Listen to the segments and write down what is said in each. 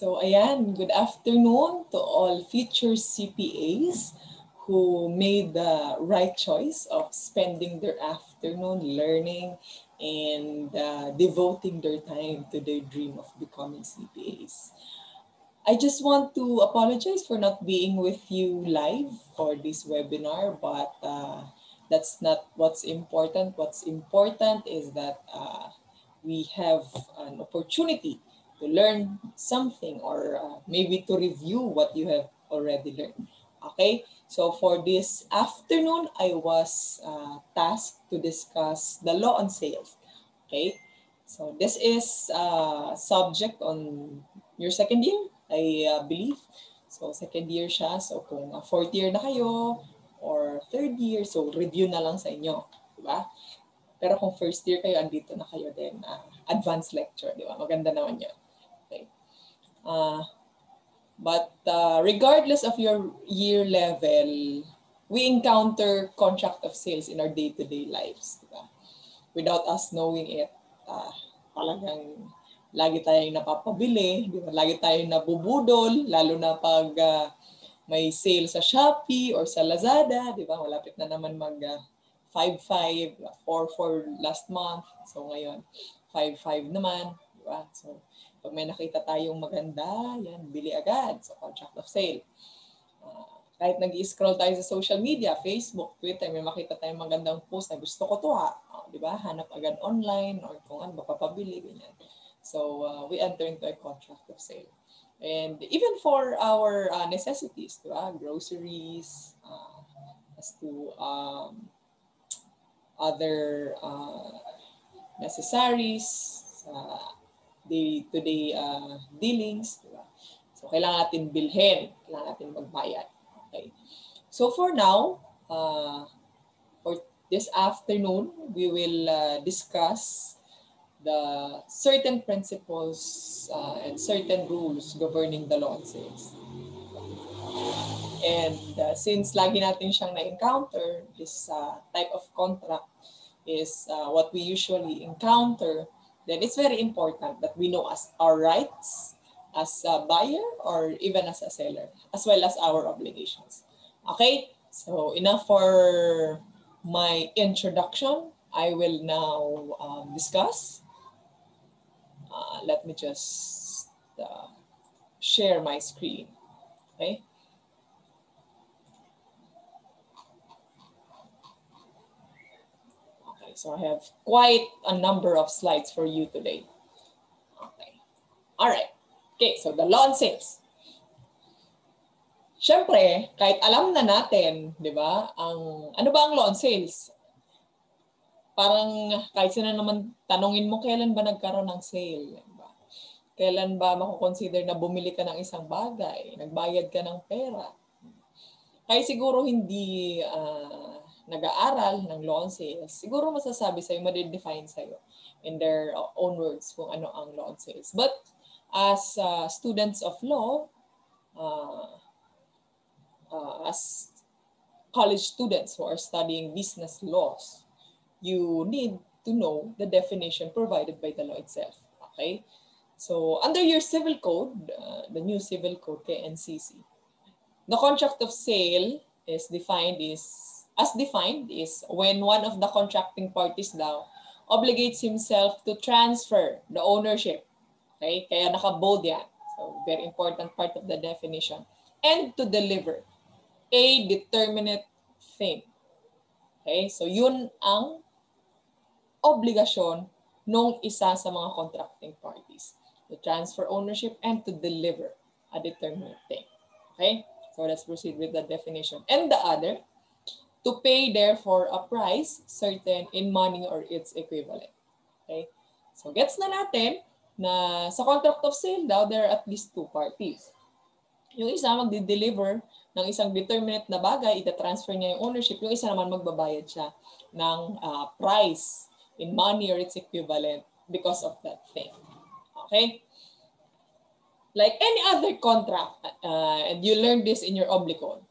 So ayan, good afternoon to all future CPAs who made the right choice of spending their afternoon learning and devoting their time to their dream of becoming CPAs. I just want to apologize for not being with you live for this webinar, but that's not what's important. What's important is that we have an opportunity to learn something or maybe to review what you have already learned. Okay, so for this afternoon, I was tasked to discuss the law on sales. Okay, so this is a subject on your second year, I believe. So second year siya, so kung fourth year na kayo or third year, so review na lang sa inyo, diba? Pero kung first year kayo, andito na kayo din, advanced lecture, diba? Maganda naman yun. Okay. But regardless of your year level, we encounter contract of sales in our day-to-day lives. Diba? Without us knowing it, talagang lagi tayong napapabili, diba? Lagi tayong nabubudol, lalo na pag may sale sa Shopee or sa Lazada, diba? Malapit na naman mag 5.5, 4.4 last month, so ngayon 5.5 naman, diba? So pag may nakita tayong maganda, yan, bili agad sa contract of sale. Kahit nag-i-scroll tayo sa social media, Facebook, Twitter, may makita tayong magandang post na gusto ko to ha. Di ba? Hanap agad online or kung ano, papabili, ganyan. So we enter into a contract of sale. And even for our necessities, di ba? Groceries, as to other necessaries, day-to-day dealings, diba? So kailangan natin bilhin, kailangan natin magbayad. Okay. So for now, for this afternoon, we will discuss the certain principles and certain rules governing the law on sales. And since lagi natin siyang na-encounter, this type of contract is what we usually encounter, then it's very important that we know our rights as a buyer or even as a seller, as well as our obligations. Okay, so enough for my introduction. I will now discuss. Let me just share my screen. Okay. So I have quite a number of slides for you today. Okay. All right. Okay, so the law on sales. Siyempre, kahit alam na natin, 'di ba? Ano ba ang law on sales? Parang kahit sino naman tanungin mo kailan ba nagkaroon ng sale, 'di ba? Kailan ba makukonsider na bumili ka ng isang bagay, nagbayad ka ng pera? Kahit siguro hindi nag-aaral ng law on sales, siguro masasabi sa'yo, madidefine sa'yo in their own words kung ano ang law on sales. But as students of law, as college students who are studying business laws, you need to know the definition provided by the law itself. Okay? So under your Civil Code, the new Civil Code, NCC, the contract of sale is defined as when one of the contracting parties daw obligates himself to transfer the ownership. Okay? Kaya naka-bold yan. So, very important part of the definition. And to deliver a determinate thing. Okay? So, yun ang obligasyon nung isa sa mga contracting parties. To transfer ownership and to deliver a determinate thing. Okay? So, let's proceed with the definition. And the other, to pay, therefore, a price certain in money or its equivalent. Okay? So, gets na natin na sa contract of sale daw, there are at least two parties. Yung isa magdi-deliver ng isang determinate na bagay, itatransfer niya yung ownership. Yung isa naman magbabayad siya ng price in money or its equivalent because of that thing. Okay? Like any other contract, and you learned this in your oblicon,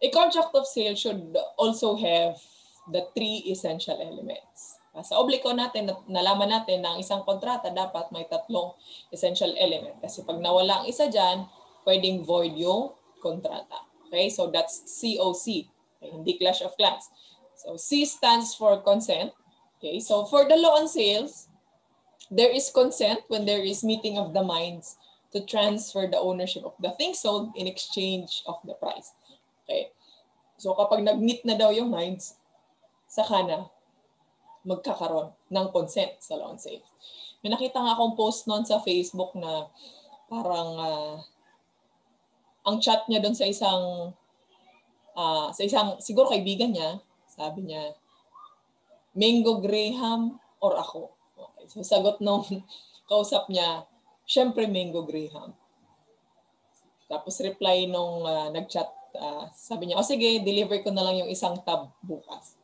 a contract of sale should also have the three essential elements. Sa obliko natin, nalaman natin na ang isang kontrata dapat may tatlong essential element. Kasi pag nawala ang isa dyan, pwedeng void yung kontrata. Okay, so that's COC. Okay? Hindi clash of clans. So C stands for consent. Okay, so for the law on sales, there is consent when there is meeting of the minds to transfer the ownership of the thing sold in exchange of the price. Okay, so kapag nag-meet na daw yung minds, saka na magkakaroon ng consent sa law on sales. May nakita nga akong post noon sa Facebook na parang ang chat niya doon sa isang siguro kaibigan niya, sabi niya, Mango Graham or ako. Okay, so sagot nung kausap niya, syempre Mango Graham. Tapos reply nung nag-chat, sabi niya, o sige, deliver ko na lang yung isang tab bukas.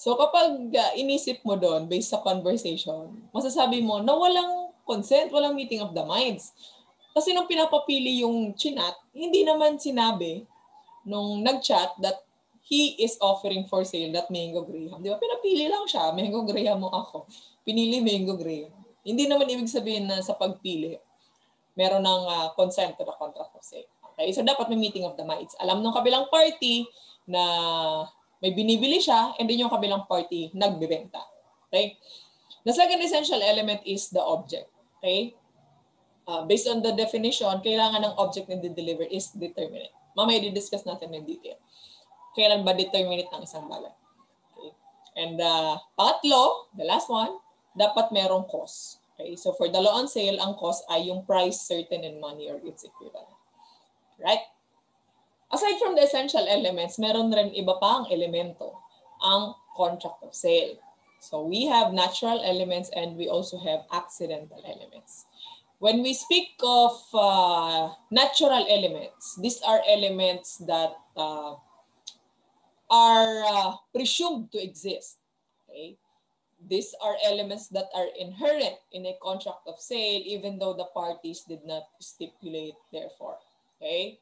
So kapag inisip mo doon based sa conversation, masasabi mo na walang consent, walang meeting of the minds. Kasi nung pinapapili yung chinat, hindi naman sinabi nung nag-chat that he is offering for sale that Mango Graham. Di ba? Pinapili lang siya, Mango Graham mo ako. Pinili Mango Graham. Hindi naman ibig sabihin na sa pagpili, meron ng consent to the contract of sale. Okay? So dapat may meeting of the minds. Alam nung kabilang party na may binibili siya, and then yung kabilang party nagbebenta. Okay? The second essential element is the object. Okay? Based on the definition, kailangan ng object na dideliver is determinate. Mamaya i-discuss natin ng detail. Kailan ba determinate ang isang bagay? Okay? And pangatlo, the last one, dapat merong cause. Okay? So for the law on sale, ang cause ay yung price certain in money or its equivalent. Right? Aside from the essential elements, meron rin iba pa ang elemento, ang contract of sale. So we have natural elements and we also have accidental elements. When we speak of natural elements, these are elements that are presumed to exist. Okay? These are elements that are inherent in a contract of sale even though the parties did not stipulate therefore. Okay?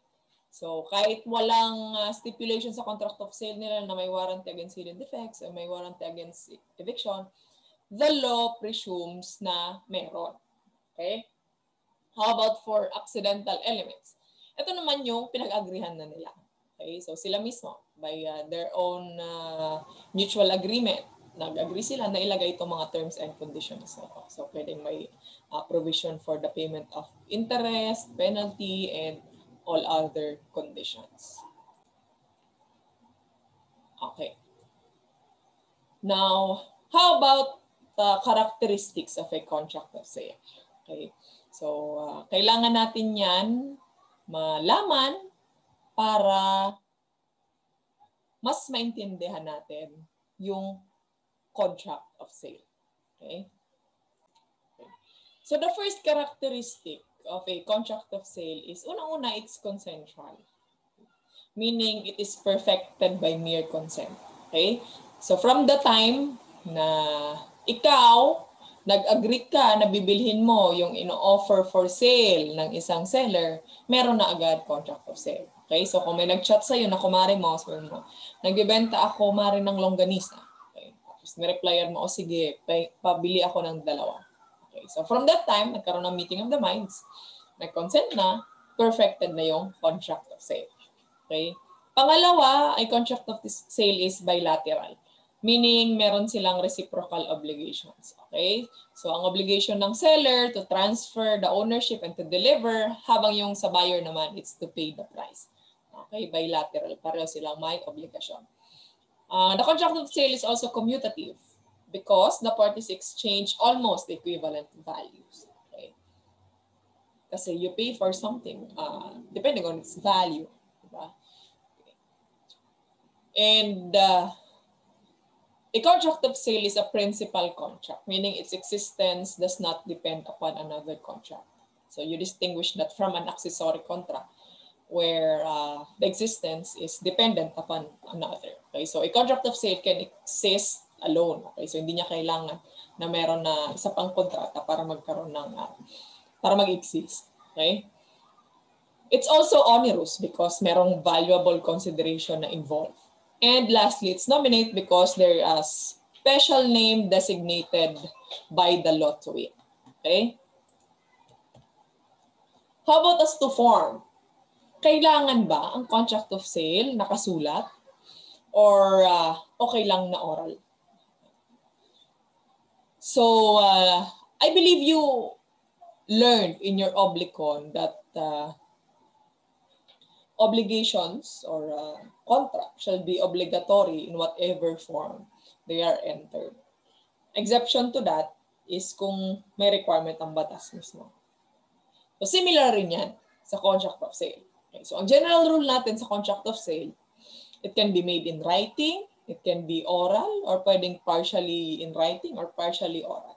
So, kahit walang stipulation sa contract of sale nila na may warranty against hidden defects o may warranty against eviction, the law presumes na meron. Okay? How about for accidental elements? Ito naman yung pinag-agreehan na nila. Okay? So, sila mismo, by their own mutual agreement, nag-agree sila na ilagay itong mga terms and conditions. So, pwedeng may provision for the payment of interest, penalty, and all other conditions. Okay. Now, how about the characteristics of a contract of sale? Okay. So, kailangan natin yan malaman para mas maintindihan natin yung contract of sale. Okay. So, the first characteristic of a contract of sale is, unang-una, it's consensual. Meaning, it is perfected by mere consent. Okay? So, from the time na ikaw, nag-agree ka na bibilhin mo yung ino-offer for sale ng isang seller, meron na agad contract of sale. Okay? So, kung may nag-chat sa'yo na kumari mo, sabihin mo, nagbibenta ako kumari ng longganisa. Okay? Tapos, nireplyan mo, o sige, pabili ako ng dalawa. So from that time, nagkaroon ng meeting of the minds, nag-consent na, perfected na yung contract of sale. Okay? Pangalawa, ay contract of sale is bilateral. Meaning, meron silang reciprocal obligations. Okay? So, ang obligation ng seller to transfer the ownership and to deliver, habang yung sa buyer naman, it's to pay the price. Okay? Bilateral. Pareho silang may obligasyon. The contract of sale is also commutative, because the parties exchange almost equivalent values. Okay? Kasi you pay for something, depending on its value. Diba? Okay. And a contract of sale is a principal contract, meaning its existence does not depend upon another contract. So you distinguish that from an accessory contract, where the existence is dependent upon another. Okay? So a contract of sale can exist alone. Okay? So, hindi niya kailangan na meron na isa pang kontrata para magkaroon ng, para mag-exist. Okay? It's also onerous because merong valuable consideration na involved. And lastly, it's nominate because there is special name designated by the law to it. Okay? How about as to form? Kailangan ba ang contract of sale nakasulat or okay lang na oral? So, I believe you learned in your oblicon that obligations or contract shall be obligatory in whatever form they are entered. Exception to that is kung may requirement ang batas mismo. So, similar rin yan sa contract of sale. Okay, so, ang general rule natin sa contract of sale, it can be made in writing, it can be oral, or pwedeng partially in writing or partially oral.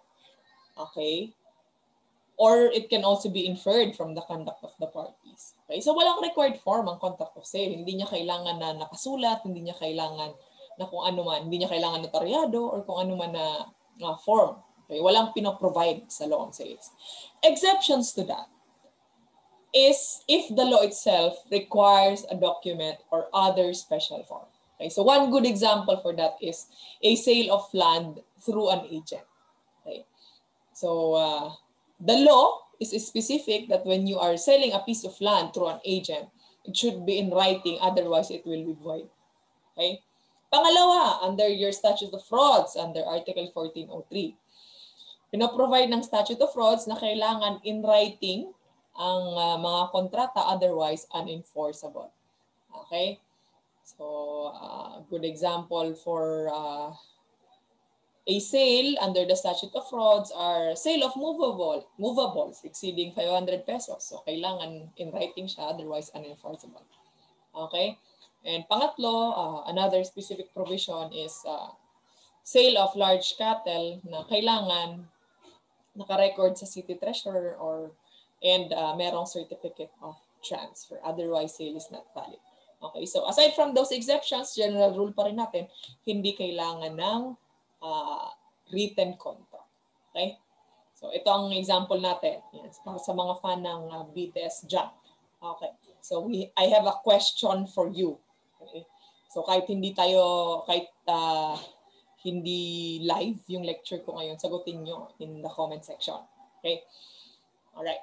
Okay? Or it can also be inferred from the conduct of the parties. Okay? So, walang required form ang contract of sale. Hindi niya kailangan na nakasulat, hindi niya kailangan na kung ano man, hindi niya kailangan notaryado or kung ano man na form. Okay? Walang pinoprovide sa law on sales. Exceptions to that is if the law itself requires a document or other special form. Okay, so one good example for that is a sale of land through an agent. Okay, so the law is specific that when you are selling a piece of land through an agent, it should be in writing, otherwise it will be void. Okay, pangalawa, under your statute of frauds, under Article 1403, pinoprovide ng statute of frauds na kailangan in writing ang mga kontrata, otherwise unenforceable. Okay? So, good example for a sale under the statute of frauds are sale of movables exceeding 500 pesos. So, kailangan in writing siya, otherwise unenforceable. Okay? And pangatlo, another specific provision is sale of large cattle na kailangan naka-record sa city treasurer or and merong certificate of transfer. Otherwise, sale is not valid. Okay, so aside from those exceptions, general rule pa rin natin, hindi kailangan ng written contract. Okay? So ito ang example natin. Yes, para sa mga fan ng BTS Jump. Okay, so I have a question for you. Okay? So kahit hindi live yung lecture ko ngayon, sagutin nyo in the comment section. Okay? Alright.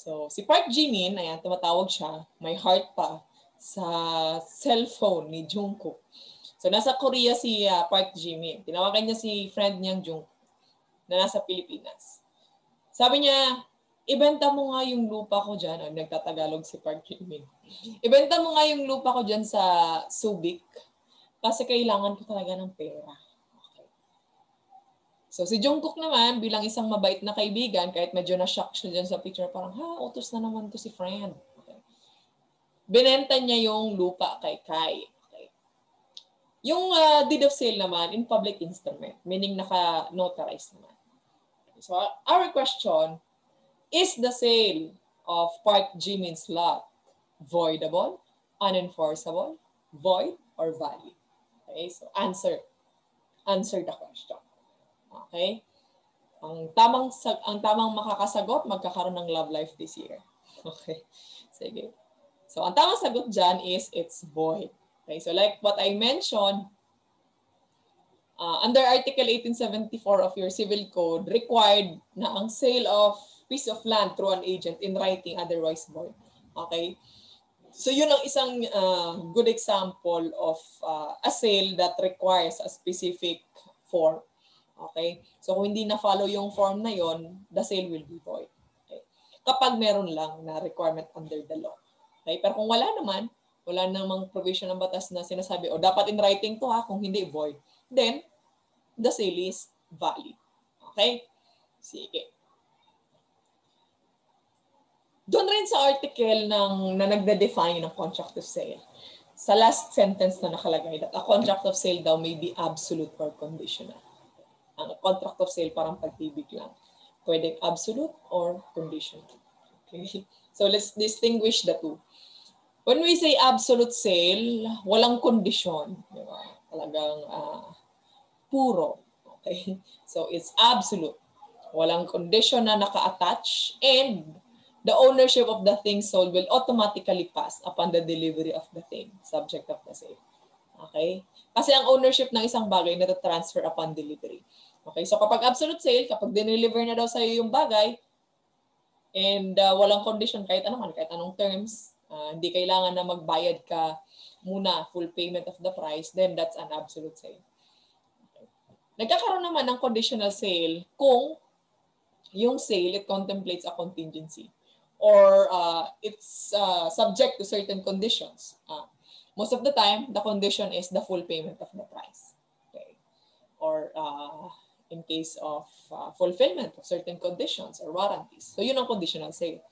So, si Park Jimin, ayan, tumatawag siya, may heart pa sa cellphone ni Jungkook. So, nasa Korea si Park Jimin. Tinawagan niya si friend niyang Jungkook na nasa Pilipinas. Sabi niya, ibenta mo nga yung lupa ko dyan. O, nagtatagalog si Park Jimin. Ibenta mo nga yung lupa ko dyan sa Subic kasi kailangan ko talaga ng pera. So, si Jungkook naman, bilang isang mabait na kaibigan, kahit medyo na-shock siya dyan sa picture, parang, ha, utos na naman to si friend. Okay. Binenta niya yung lupa kay Kai. Okay. Yung deed of sale naman, in public instrument, meaning naka-notarize naman. So, our question, is the sale of Park Jimin's lot voidable, unenforceable, void, or valid? Okay, so answer the question. Okay? Ang tamang makakasagot, magkakaroon ng love life this year. Okay? Sige. So, ang tamang sagot dyan is it's void. Okay? So, like what I mentioned, under Article 1874 of your Civil Code, required na ang sale of piece of land through an agent in writing, otherwise void. Okay? So, yun ang isang good example of a sale that requires a specific form. Okay? So, kung hindi na-follow yung form na yon, the sale will be void. Okay? Kapag meron lang na requirement under the law. Okay? Pero kung wala naman, wala namang provision ng batas na sinasabi, o dapat in writing to ha, kung hindi void, then the sale is valid. Okay? Sige. Doon rin sa article na nagde-define ng contract of sale, sa last sentence na nakalagay, that a contract of sale daw may be absolute or conditional. Ang contract of sale parang pag-ibig lang. Pwede absolute or conditional. Okay? So let's distinguish the two. When we say absolute sale, walang kondisyon. Diba? Talagang puro. Okay? So it's absolute. Walang kondisyon na naka-attach and the ownership of the thing sold will automatically pass upon the delivery of the thing, subject of the sale. Okay? Kasi ang ownership ng isang bagay natatransfer upon delivery. Okay? So kapag absolute sale, kapag dineliver na daw sa'yo yung bagay and walang condition, kahit anong terms, hindi kailangan na magbayad ka muna full payment of the price, then that's an absolute sale. Okay. Nagkakaroon naman ng conditional sale kung yung sale, it contemplates a contingency or it's subject to certain conditions. Most of the time, the condition is the full payment of the price. Okay. Or in case of fulfillment of certain conditions or warranties. So yun ang conditional sale.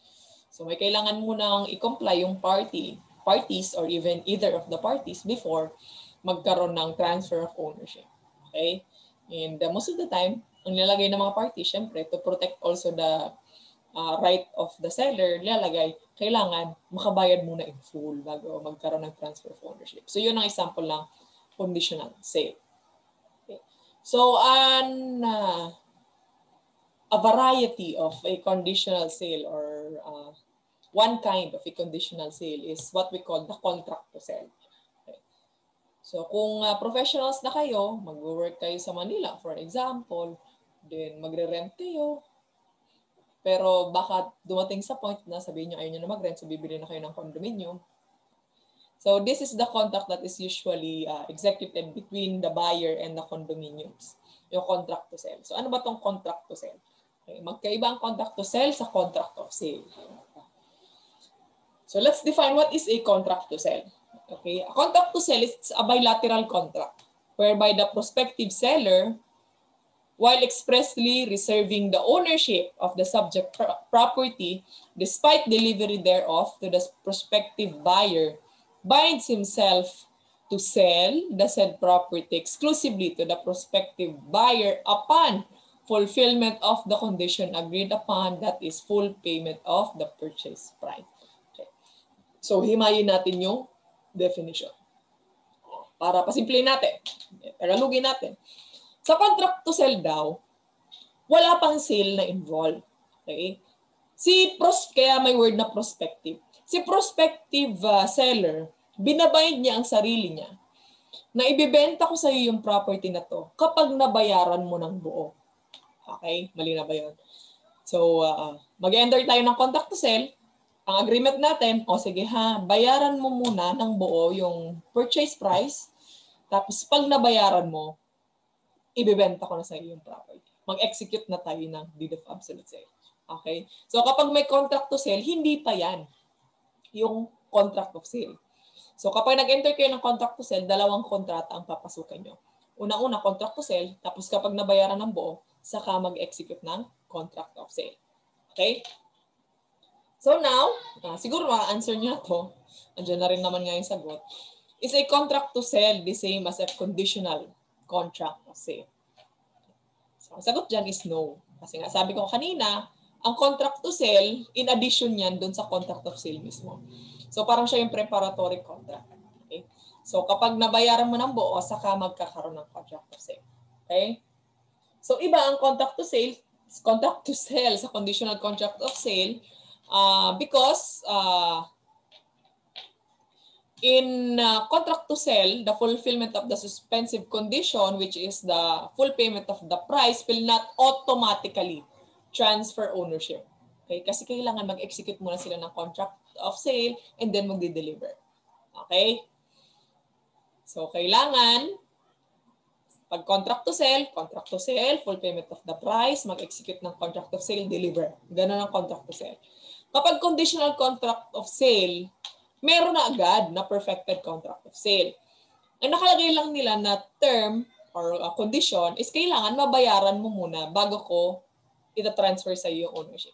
So may kailangan munang i-comply yung parties or even either of the parties before magkaroon ng transfer of ownership. Okay? And most of the time, ang nilalagay ng mga parties, syempre, to protect also the right of the seller, nilalagay, kailangan makabayad muna in full bago magkaroon ng transfer of ownership. So yun ang example ng conditional sale. Okay. So a variety of a conditional sale or one kind of a conditional sale is what we call the contract to sell. Okay. So kung professionals na kayo, mag-work kayo sa Manila, for example, then magre-rent kayo. Pero baka dumating sa point na sabihin nyo, ayaw nyo na mag-rent, so bibili na kayo ng condominium. So this is the contract that is usually executed between the buyer and the condominiums. Yung contract to sell. So ano ba tong contract to sell? Okay. Magkaiba ang contract to sell sa contract of sale. So let's define what is a contract to sell. Okay, a contract to sell is a bilateral contract whereby the prospective seller, while expressly reserving the ownership of the subject property despite delivery thereof to the prospective buyer, binds himself to sell the said property exclusively to the prospective buyer upon fulfillment of the condition agreed upon, that is full payment of the purchase price. So, himayin natin yung definition. Para pasimplihin natin. Tagalugin natin. Sa contract to sell daw, wala pang sale na involved. Okay? Kaya may word na prospective. Si prospective seller, binabayad niya ang sarili niya na ibibenta ko sa iyo yung property na to kapag nabayaran mo ng buo. Okay? Mali na ba yun? So, mag-enter tayo ng contract to sell. Ang agreement natin, o sige ha, bayaran mo muna ng buo yung purchase price. Tapos pag nabayaran mo, ibibenta ko na sa iyo yung property. Mag-execute na tayo ng deed of absolute sale. Okay? So kapag may contract to sale, hindi pa yan yung contract of sale. So kapag nag-enter kayo ng contract to sale, dalawang kontrata ang papasukan nyo. Una-una, contract to sale. Tapos kapag nabayaran ng buo, saka mag-execute ng contract of sale. Okay? So now, siguro ma-answer nyo na to, andyan na rin naman nga yung sagot, is a contract to sell the same as a conditional contract to sale? So, ang sagot dyan is no. Kasi nga sabi ko kanina, ang contract to sell, in addition yan dun sa contract of sale mismo. So parang siya yung preparatory contract. Okay? So kapag nabayaran mo ng buo, saka magkakaroon ng contract of sale. Okay? So iba ang contract to sell sa conditional contract of sale, because in contract to sell, the fulfillment of the suspensive condition, which is the full payment of the price, will not automatically transfer ownership. Okay? Kasi kailangan mag-execute muna sila ng contract of sale and then mag-deliver. Okay? So, kailangan pag contract to sell, full payment of the price, mag-execute ng contract of sale, deliver. Ganun ang contract to sell. Kapag conditional contract of sale, meron na agad na perfected contract of sale. Ang nakalagay lang nila na term or condition is kailangan mabayaran mo muna bago ko itatransfer sa iyo yung ownership.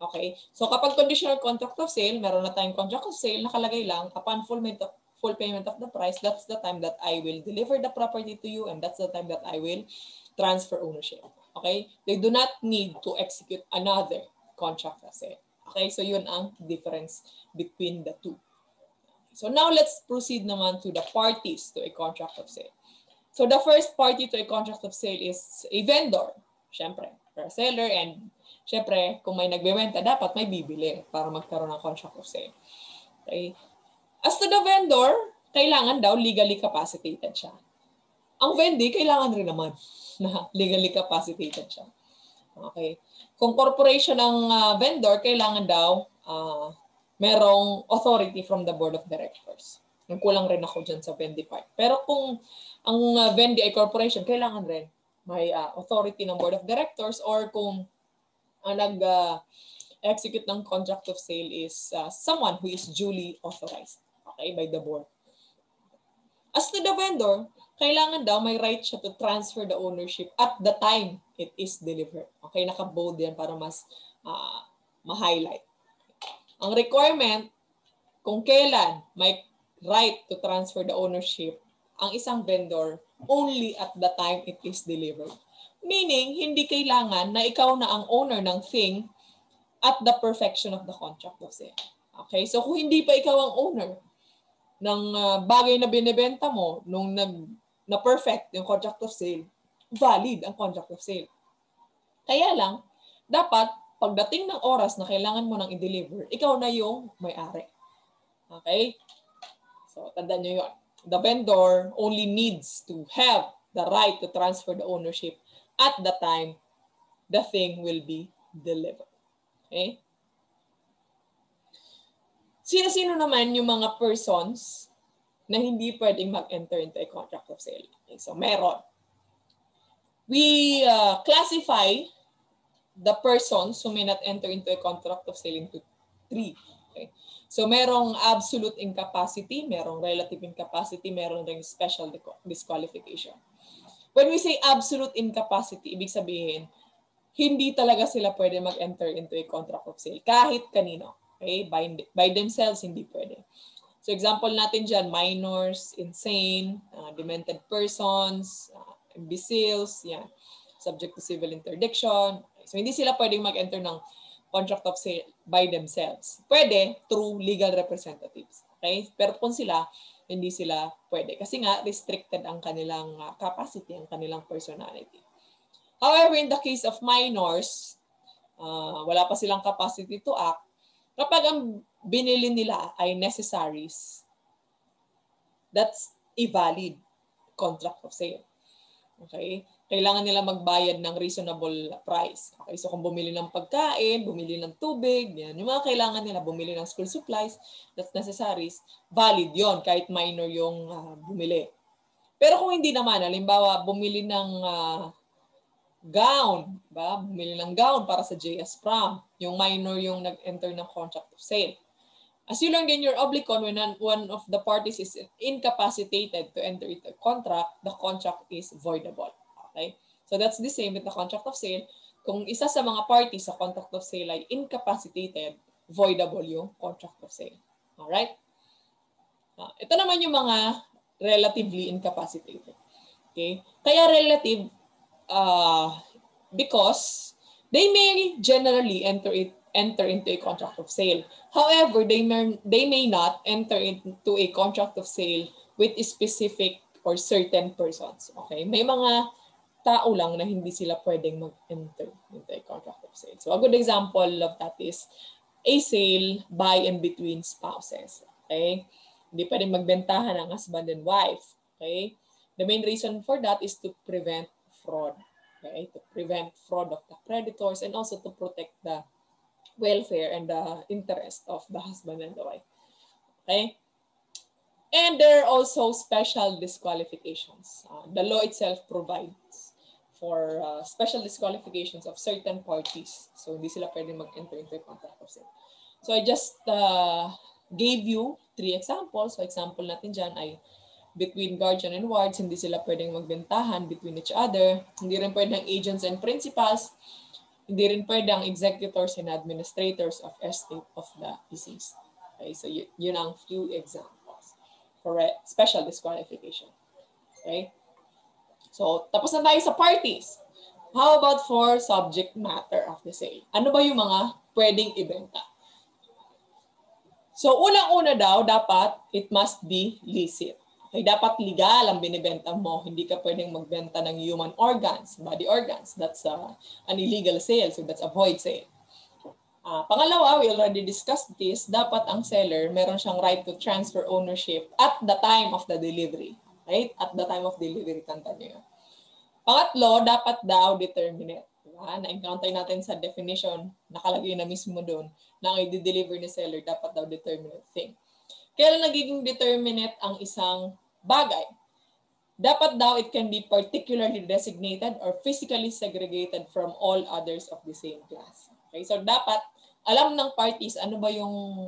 Okay? So kapag conditional contract of sale, meron na tayong contract of sale, nakalagay lang upon full payment of the price, that's the time that I will deliver the property to you and that's the time that I will transfer ownership. Okay? They do not need to execute another contract of sale. Okay, so yun ang difference between the two. So now let's proceed naman to the parties to a contract of sale. So the first party to a contract of sale is a vendor. Siyempre, or a seller, and siyempre, kung may nagbebenta, dapat may bibili para magkaroon ng contract of sale. Okay. As to the vendor, kailangan daw legally capacitated siya. Ang vendee, kailangan rin naman na legally capacitated siya. Okay. Kung corporation ng vendor, kailangan daw merong authority from the board of directors. Kulang rin ako dyan sa vendee part. Pero kung ang vendee ay corporation, kailangan rin may authority ng board of directors, or kung ang nag-execute ng contract of sale is someone who is duly authorized, okay, by the board. As to the vendor, kailangan daw may right siya to transfer the ownership at the time it is delivered. Okay, naka-bold yan para mas ma-highlight. Ang requirement, kung kailan may right to transfer the ownership ang isang vendor only at the time it is delivered. Meaning, hindi kailangan na ikaw na ang owner ng thing at the perfection of the contract of sale. Okay? So kung hindi pa ikaw ang owner ng bagay na binibenta mo nung na-perfect yung contract of sale, valid ang contract of sale. Kaya lang, dapat pagdating ng oras na kailangan mo nang i-deliver, ikaw na yung may-ari. Okay? So tandaan nyo yun. The vendor only needs to have the right to transfer the ownership at the time the thing will be delivered. Okay? Sino-sino naman yung mga persons na hindi pwedeng mag-enter into a contract of sale? Okay, so meron. We classify the persons who may not enter into a contract of sale into 3. Okay. So merong absolute incapacity, merong relative incapacity, merong ring special disqualification. When we say absolute incapacity, ibig sabihin, hindi talaga sila pwede mag-enter into a contract of sale. Kahit kanino. Okay? By themselves, hindi pwede. So example natin dyan, minors, insane, demented persons, imbeciles, yan, subject to civil interdiction. Okay. So hindi sila pwede mag-enter ng contract of sale by themselves. Pwede through legal representatives. Okay? Pero kung sila, hindi sila pwede. Kasi nga, restricted ang kanilang capacity, ang kanilang personality. However, in the case of minors, wala pa silang capacity to act. Kapag ang binili nila ay necessaries, that's a valid contract of sale. Okay? Kailangan nila magbayad ng reasonable price. Okay, so kung bumili ng pagkain, bumili ng tubig, yan, yung mga kailangan nila, bumili ng school supplies, that's necessaries, valid yon kahit minor yung bumili. Pero kung hindi naman, halimbawa, bumili ng gown, ba? Bumili ng gown para sa JS Prom, yung minor yung nag-enter ng contract of sale. As you learned in your oblicon, when one of the parties is incapacitated to enter into a contract, the contract is voidable. Okay? So that's the same with the contract of sale. Kung isa sa mga parties sa contract of sale ay incapacitated, voidable yung contract of sale. Alright? Ito naman yung mga relatively incapacitated. Okay? Kaya relative because they may generally enter into a contract of sale. However, they may not enter into a contract of sale with specific or certain persons. Okay? May mga tao lang na hindi sila pwedeng mag-enter into a contract of sale. So a good example of that is a sale by and between spouses. Okay? Hindi pwedeng magbentahan ang husband and wife. Okay? The main reason for that is to prevent fraud. Okay? To prevent fraud of the creditors and also to protect the welfare and the interest of the husband and the wife. Okay? And there are also special disqualifications. The law itself provides for special disqualifications of certain parties. So hindi sila pwede mag-enter into a contract of sale. So I just gave you 3 examples. So example natin dyan ay between guardian and wards, hindi sila pwede magbentahan between each other. Hindi rin pwede ang agents and principals. Hindi rin pwede ang executors and administrators of estate of the deceased. Okay, so yun ang few examples for special disqualification. Okay? So, tapos na tayo sa parties. How about for subject matter of the sale? Ano ba yung mga pwedeng ibenta? So, unang-una daw, dapat it must be licit. Okay, dapat legal ang binibenta mo. Hindi ka pwedeng magbenta ng human organs, body organs. That's an illegal sale, so that's a void sale. Pangalawa, we already discussed this, dapat ang seller meron siyang right to transfer ownership at the time of the delivery. Right? At the time of delivery, tanda niyo yun. Pangatlo, dapat daw determinate. Diba? Na-encounter natin sa definition, nakalagay na mismo doon, na ang i-deliver ni seller, dapat daw determinate thing. Kailan nagiging determinate ang isang bagay? Dapat daw it can be particularly designated or physically segregated from all others of the same class. Okay? So dapat alam ng parties ano ba yung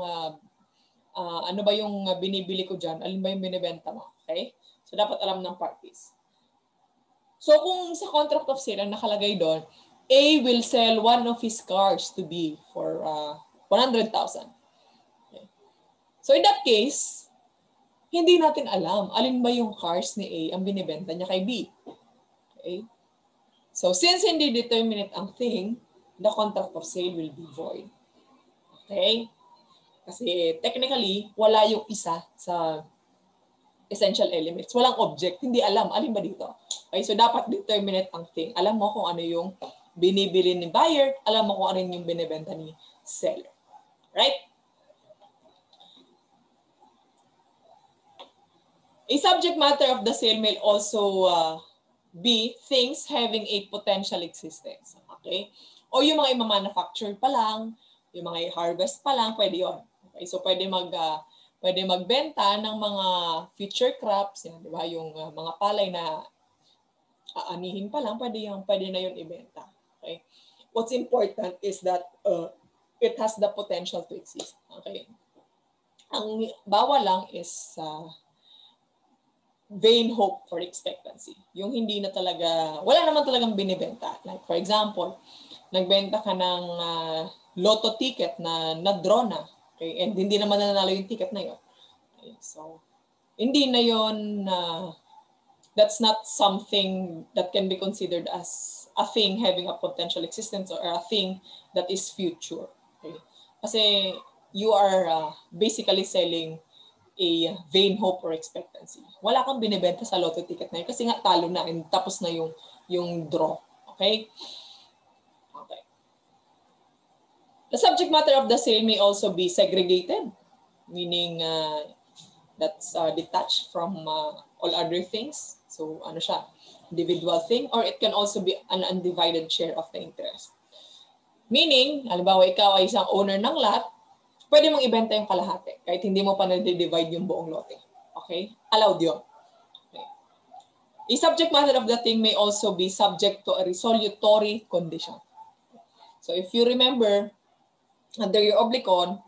binibili ko diyan, alam ba yung binebenta mo, okay? So dapat alam ng parties. So kung sa contract of sale ang nakalagay doon, A will sell one of his cars to B for 100,000. Okay. So in that case, hindi natin alam alin ba yung cars ni A ang binebenta niya kay B. Okay? So since hindi determinate ang thing, the contract of sale will be void. Okay? Kasi technically, wala yung isa sa essential elements. Walang object. Hindi alam. Alin ba dito? Okay, so dapat determinate ang thing. Alam mo kung ano yung binibili ni buyer. Alam mo kung ano yung binibenta ni seller. Right? A subject matter of the sale may also be things having a potential existence. Okay? O yung mga i-manufacture pa lang, yung mga i-harvest pa lang, pwede yun. Okay, so pwede magbenta ng mga future crops, yan, di ba? Yung mga palay na aanihin pa lang, pwede na yun ibenta. Okay? What's important is that it has the potential to exist. Okay? Ang bawal lang is vain hope or expectancy. Yung hindi na talaga, wala naman talagang binibenta. Like for example, nagbenta ka ng lotto ticket na na-draw na. Okay? And hindi naman nanalo yung ticket na yun. Okay? So, hindi na yun, that's not something that can be considered as a thing having a potential existence or a thing that is future. Okay? Kasi you are basically selling a vain hope or expectancy. Wala kang binibenta sa lotto ticket na yun kasi nga talo na and tapos na yung draw. Okay? The subject matter of the sale may also be segregated, meaning that's detached from all other things. So, ano siya, individual thing, or it can also be an undivided share of the interest. Meaning, halimbawa ikaw ay isang owner ng lot, pwede mong ibenta yung kalahati, kahit hindi mo pa na-divide yung buong lote. Okay? Allowed yun. Okay. The subject matter of the thing may also be subject to a resolutory condition. So, if you remember, under your oblicon,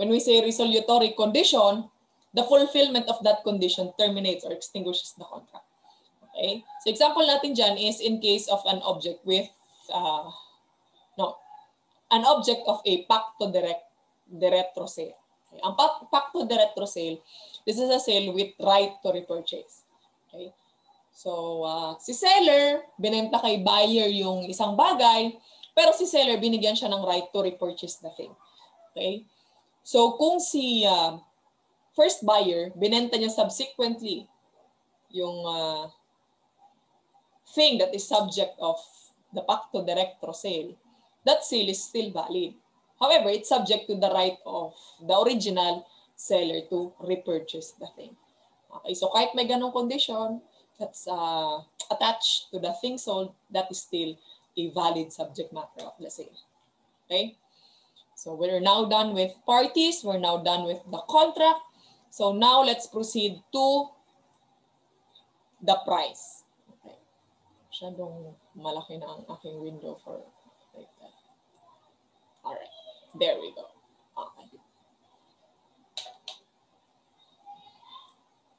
when we say resolutory condition, the fulfillment of that condition terminates or extinguishes the contract. Okay? So example natin dyan is in case of an object with, an object of a pacto de retro sale. Okay? Ang pacto de retro sale, this is a sale with right to repurchase. Okay? So si seller, binenta kay buyer yung isang bagay, pero si seller, binigyan siya ng right to repurchase the thing. Okay? So, kung si first buyer, binenta niya subsequently yung thing that is subject of the pacto de retro sale, that sale is still valid. However, it's subject to the right of the original seller to repurchase the thing. Okay? So, kahit may ganong condition that's attached to the thing sold, that is still a valid subject matter of the sale. Okay? So we're now done with parties. We're now done with the contract. So now let's proceed to the price. Okay. Masyadong malaki na ang aking window for like that. All right. There we go. Okay.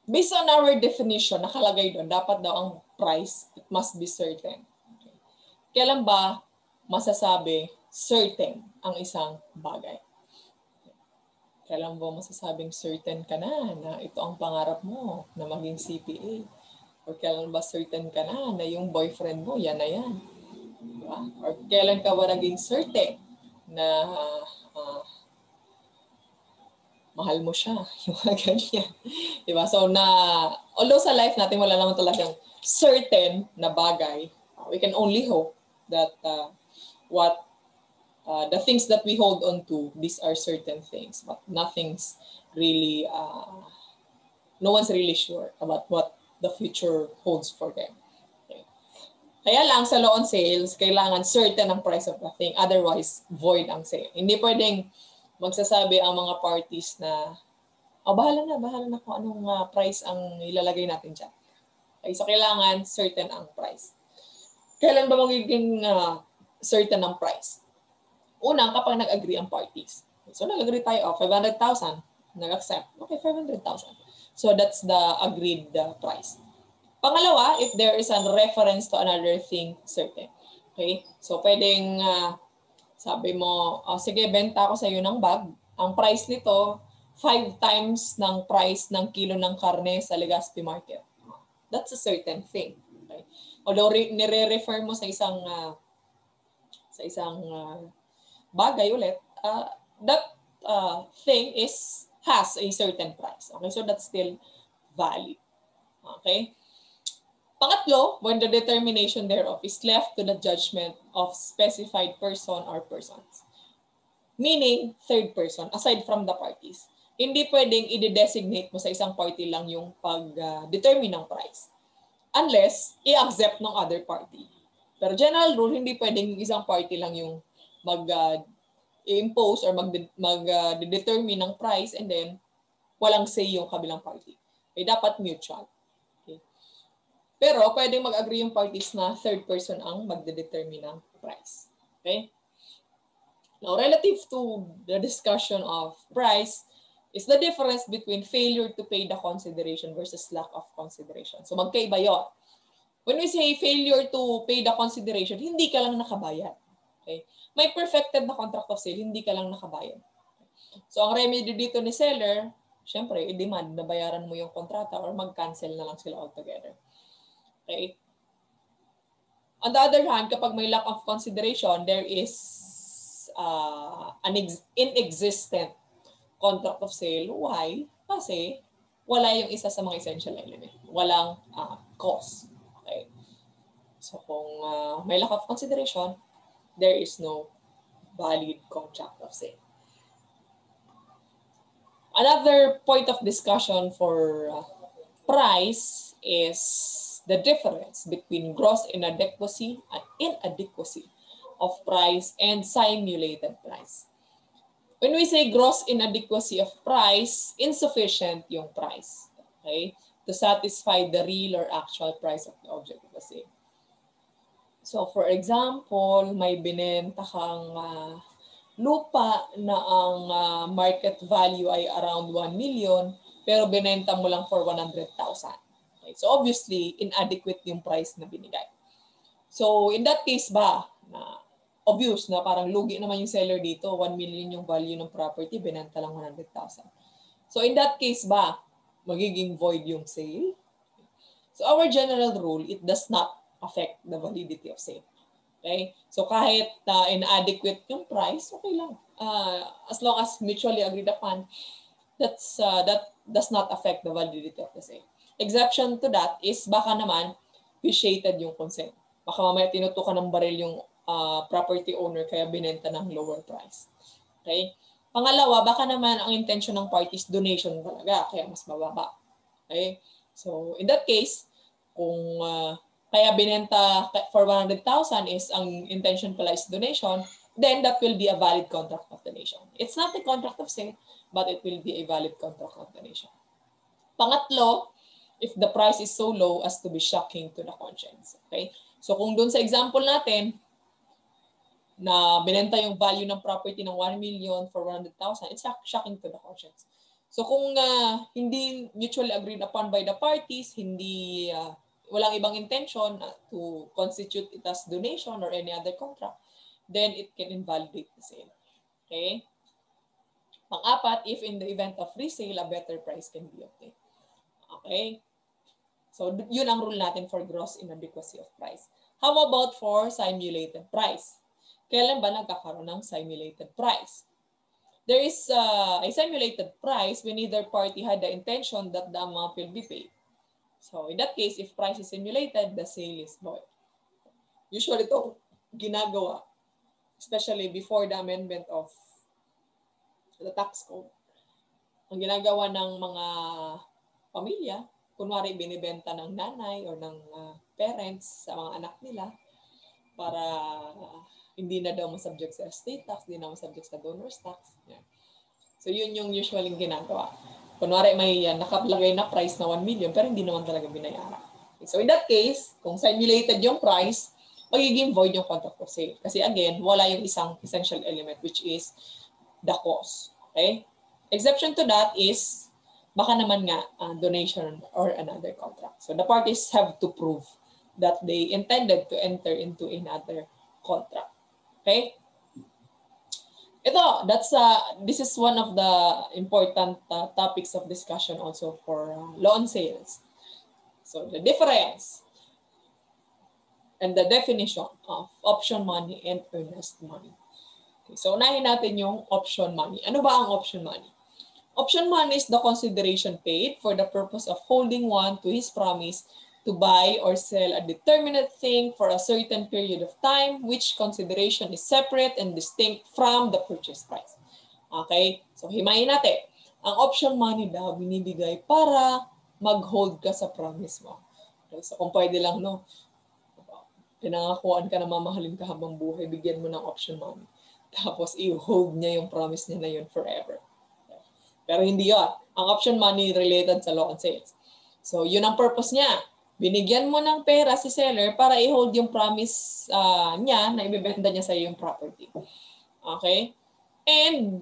Based on our definition, nakalagay doon, dapat daw ang price, it must be certain. Kailan ba masasabi certain ang isang bagay? Kailan ba masasabing certain ka na ito ang pangarap mo na maging CPA? Or kailan ba certain ka na yung boyfriend mo, yan na yan? Diba? Or kailan ka ba naging certain na mahal mo siya? Yung mga ganyan. Diba? So na, although sa life natin wala naman talagang certain na bagay, we can only hope that what the things that we hold on to, these are certain things, but nothing's really, no one's really sure about what the future holds for them. Okay. Kaya lang sa law on sales, kailangan certain ang price of the thing, otherwise void ang sale. Hindi pwedeng magsasabi ang mga parties na, oh, bahala na kung anong price ang ilalagay natin dyan. Okay, so kailangan certain ang price. Kailan ba magiging certain ang price? Unang, kapag nag-agree ang parties. So nag-agree tayo, 500,000, nag-accept. Okay, 500,000. So that's the agreed price. Pangalawa, if there is a reference to another thing, certain. Okay? So pwedeng sabi mo, oh, sige, benta ko sa iyo ng bag. Ang price nito, 5 times ng price ng kilo ng karne sa Legazpi market. That's a certain thing. Okay? Although nire-refer mo sa isang bagay ulit, that thing has a certain price. Okay, so that's still valid. Okay? Pangatlo, when the determination thereof is left to the judgment of specified person or persons. Meaning, third person, aside from the parties. Hindi pwedeng i-designate mo sa isang party lang yung pag-determine ng price. Unless, i-accept ng other party. Pero general rule, hindi pwedeng isang party lang yung mag-impose or mag-determine ng price and then walang say yung kabilang party. Okay, dapat mutual. Okay. Pero pwedeng mag-agree yung parties na third person ang mag-determine ng price. Okay? Now, relative to the discussion of price is the difference between failure to pay the consideration versus lack of consideration. So magkaiba yun. When we say failure to pay the consideration, hindi ka lang nakabayad. Okay? May perfected na contract of sale, hindi ka lang nakabayad. So ang remedy dito ni seller, syempre, i-demand na bayaran mo yung kontrata or mag-cancel na lang sila altogether. Okay? On the other hand, kapag may lack of consideration, there is an inexistent contract of sale. Why? Kasi wala yung isa sa mga essential element. Walang cause. Okay? So kung may lack of consideration, there is no valid contract of sale. Another point of discussion for price is the difference between gross inadequacy and inadequacy of price and simulated price. When we say gross inadequacy of price, insufficient yung price, okay, to satisfy the real or actual price of the object of the sale. So for example, may binenta kang lupa na ang market value ay around 1 million pero binenta mo lang for 100,000. Okay? So obviously, inadequate yung price na binigay. So in that case ba, obvious na parang lugi naman yung seller dito, 1 million yung value ng property, binenta lang 100,000. So in that case ba, magiging void yung sale? So our general rule, it does not affect the validity of sale. Okay? So kahit inadequate yung price, okay lang. As long as mutually agreed upon, that's, that does not affect the validity of the sale. Exception to that is baka naman vitiated yung consent. Baka mamaya tinutukan ng baril yung property owner kaya binenta ng lower price. Okay? Pangalawa, baka naman ang intention ng parties donation talaga kaya mas mababa. Okay? So in that case, kung kaya binenta for 100,000 is ang intention pala is donation, then that will be a valid contract of donation. It's not a contract of sale, but it will be a valid contract of donation. Pangatlo, if the price is so low as to be shocking to the conscience. Okay? So kung dun sa example natin, na binenta yung value ng property ng 1 million for 100,000, it's shocking to the conscience. So kung hindi mutually agreed upon by the parties, hindi... walang ibang intention to constitute it as donation or any other contract, then it can invalidate the sale. Okay? Pang-apat, if in the event of resale, a better price can be obtained. Okay? So, yun ang rule natin for gross inadequacy of price. How about for simulated price? Kailan ba nagkakaroon ng simulated price? There is a simulated price when either party had the intention that the amount will be paid. So in that case, if price is simulated, the sale is void. Usually ito ginagawa especially before the amendment of the tax code. Ang ginagawa ng mga pamilya, kunwari binibenta ng nanay o ng parents sa mga anak nila para hindi na daw masubject sa estate tax, hindi na masubject sa donor's tax. Yeah. So yun yung usually ginagawa. Kunwari may nakaplagay na price na 1 million pero hindi naman talaga binayaran. Okay. So in that case, kung simulated yung price, magiging void yung contract for sale. Kasi again, wala yung isang essential element which is the cause. Okay? Exception to that is baka naman nga donation or another contract. So the parties have to prove that they intended to enter into another contract. Okay? Ito, that's this is one of the important topics of discussion also for law on sales. So the difference and the definition of option money and earnest money. Okay, so unahin natin yung option money. Ano ba ang option money? Option money is the consideration paid for the purpose of holding one to his promise to buy or sell a determinate thing for a certain period of time, which consideration is separate and distinct from the purchase price. Okay? So, himayin natin. Ang option money daw, binibigay para mag-hold ka sa promise mo. Okay? So, kung pwede lang, no? Pinangakuan ka na mamahalin ka habang buhay, bigyan mo ng option money. Tapos, i-hold niya yung promise niya na yun forever. Pero hindi yun. Ang option money related sa law on sales. So, yun ang purpose niya. Binigyan mo ng pera si seller para i-hold yung promise niya na ibebenta niya sa yung property. Okay? And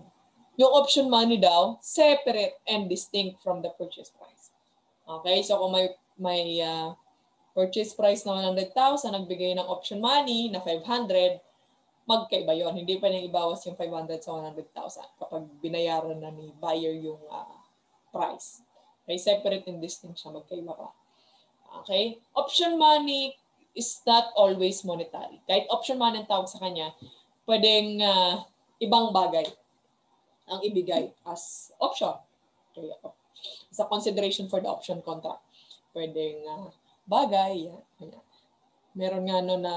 yung option money daw, separate and distinct from the purchase price. Okay? So, kung may purchase price na 100,000, nagbigay ng option money na 500, magkaiba yun. Hindi pa niya ibawas yung 500 sa 100,000 kapag binayaran na ni buyer yung price. Okay? Separate and distinct siya. Magkaiba pa. Okay? Option money is not always monetary. Kahit option money ang tawag sa kanya, pwedeng ibang bagay ang ibigay as option. Okay? Sa consideration for the option contract. Pwedeng bagay. Yeah. Meron nga no na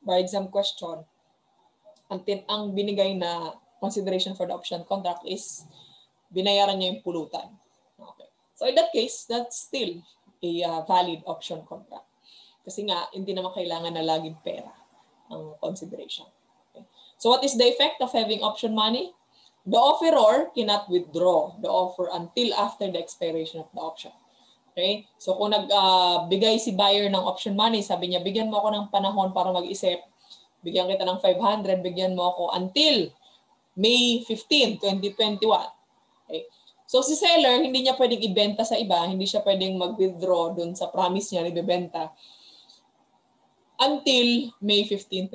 by exam question, ang binigay na consideration for the option contract is binayaran niya yung pulutan. Okay. So in that case, that's still a valid option contract. Kasi nga, hindi naman kailangan na laging pera ang consideration. Okay. So what is the effect of having option money? The offeror cannot withdraw the offer until after the expiration of the option. Okay? So kung nagbigay si buyer ng option money, sabi niya, bigyan mo ako ng panahon para mag-isip, bigyan kita ng 500, bigyan mo ako until May 15, 2021. Okay? So si seller, hindi niya pwedeng ibenta sa iba, hindi siya pwedeng mag-withdraw dun sa promise niya na ibibenta until May 15,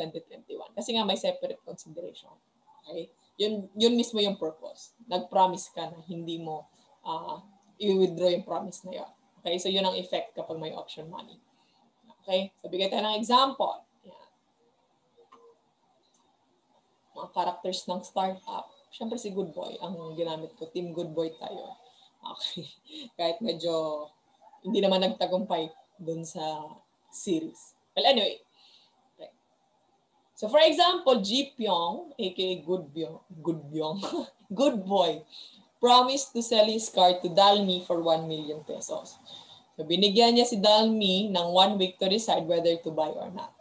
2021. Kasi nga may separate consideration. Okay? Yun mismo yung purpose. Nag-promise ka na hindi mo i-withdraw yung promise na yun. Okay, so yun ang effect kapag may option money. Okay, so bigay tayo ng example. Yan. Mga characters ng startup. Siyempre si Good Boy ang ginamit ko. Team Good Boy tayo. Okay, kahit medyo hindi naman nagtagumpay dun sa series. Well, anyway. Okay. So for example, Ji Pyong, aka Good Boy, promised to sell his car to Dalmi for 1 million pesos. So, binigyan niya si Dalmi ng 1 week to decide whether to buy or not.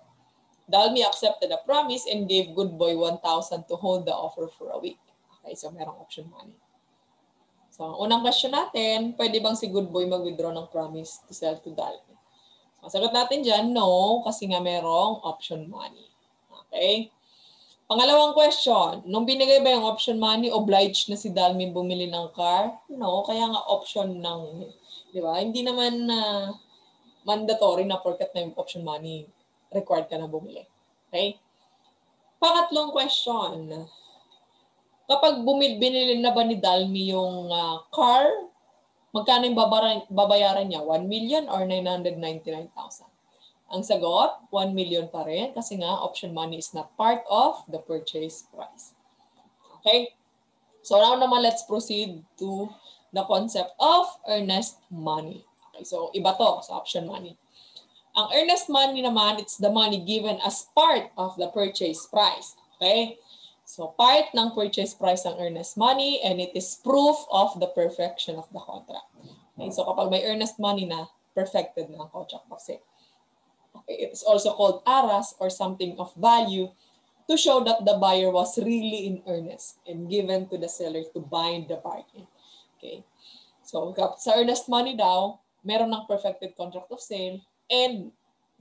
Dalmi accepted the promise and gave Good Boy 1,000 to hold the offer for a week. Okay, so merong option money. So, unang question natin, pwede bang si Good Boy mag-withdraw ng promise to sell to Dalmi? So, sagot natin dyan, no, kasi nga merong option money. Okay? Pangalawang question, nung binigay ba yung option money, obliged na si Dalmi bumili ng car? No, kaya nga option ng, di ba? Hindi naman mandatory na porkat na yung option money, required ka na bumili. Okay? Pangatlong question, kapag binili na ba ni Dalmi yung car, magkano yung babayaran niya? 1 million or 999,000? Ang sagot, 1 million pa rin kasi nga option money is not part of the purchase price. Okay? So now naman let's proceed to the concept of earnest money. Okay, so iba to sa option money. Ang earnest money naman, it's the money given as part of the purchase price. Okay? So, part ng purchase price ang earnest money and it is proof of the perfection of the contract. Okay? So, kapag may earnest money na, perfected na ang contract kasi. Okay, it is also called aras or something of value to show that the buyer was really in earnest and given to the seller to bind the bargain. Okay? So, sa earnest money daw, meron ng perfected contract of sale and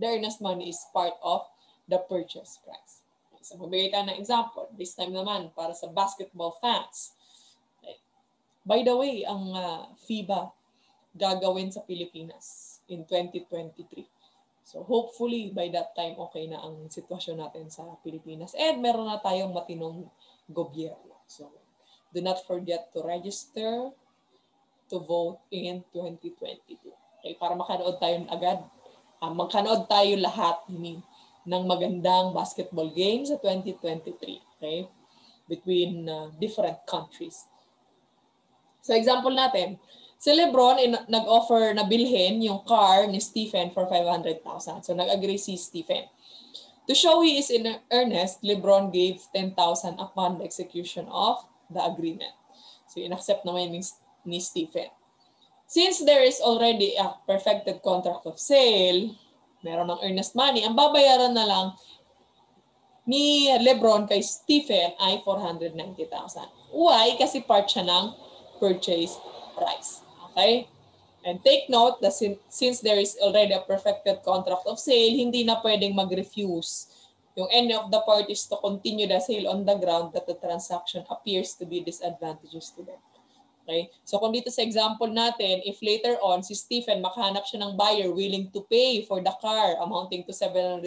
the earnest money is part of the purchase price. So, magbigay tayo ng example. This time naman, para sa basketball fans. Okay. By the way, ang FIBA gagawin sa Pilipinas in 2023. So, hopefully, by that time, okay na ang sitwasyon natin sa Pilipinas. And meron na tayong matinong gobyerno. So, do not forget to register to vote in 2022. Okay, para makanood tayo agad. Magkanood tayo lahat, ng magandang basketball game sa 2023, okay? Between different countries. So example natin, si Lebron nag-offer na bilhin yung car ni Stephen for 500,000. So nag-agree si Stephen. To show he is in earnest, Lebron gave 10,000 upon the execution of the agreement. So inaccept naman ni Stephen. Since there is already a perfected contract of sale, meron ng earnest money. Ang babayaran na lang ni Lebron kay Stephen ay 490,000. Why? Kasi part siya ng purchase price. Okay? And take note that since there is already a perfected contract of sale, hindi na pwedeng mag-refuse yung any of the parties to continue the sale on the ground that the transaction appears to be disadvantageous to them. Okay? So kung dito sa example natin, if later on si Stephen makahanap siya ng buyer willing to pay for the car amounting to 700,000,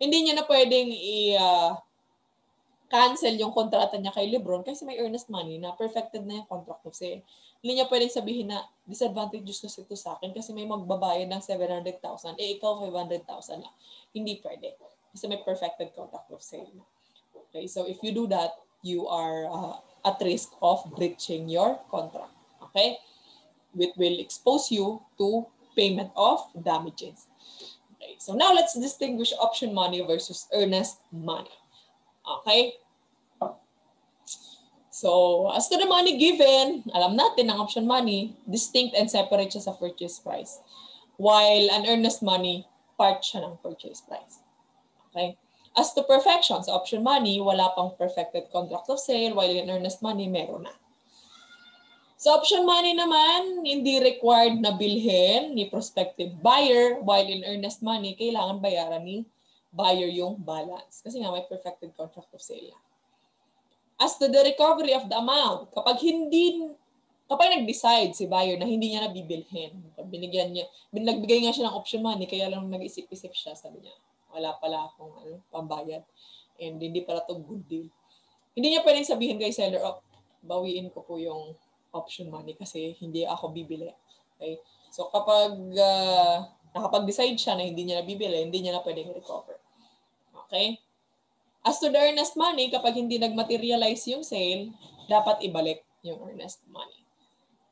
hindi niya na pwedeng i-cancel yung kontrata niya kay Lebron kasi may earnest money na perfected na yung contract of sale. Hindi niya pwedeng sabihin na disadvantageous kasi ito sa akin kasi may magbabayad ng 700,000, eh ikaw 500,000 na. Hindi pwede kasi may perfected contract of sale. Okay, so if you do that, you are... at risk of breaching your contract, okay? Which will expose you to payment of damages. Okay, so now let's distinguish option money versus earnest money, okay? So as to the money given, alam natin ang option money, distinct and separate siya sa purchase price. While an earnest money, part siya ng purchase price, okay? As to perfection, sa option money, wala pang perfected contract of sale, while in earnest money, meron na. Sa option money naman, hindi required na bilhin ni prospective buyer, while in earnest money, kailangan bayaran ni buyer yung balance. Kasi nga may perfected contract of sale. As to the recovery of the amount, kapag nag-decide si buyer na hindi niya nabibilhin, nagbigay nga siya ng option money, kaya lang nag-isip-isip siya, sabi niya. Wala pala akong pambayad and hindi pala to good deal. Hindi niya pwedeng sabihin kay seller, oh, bawiin ko po yung option money kasi hindi ako bibili. Okay? So kapag nakapag-decide siya na hindi niya nabibili, hindi niya na pwedeng recover. Okay? As to the earnest money, kapag hindi nag-materialize yung sale, dapat ibalik yung earnest money.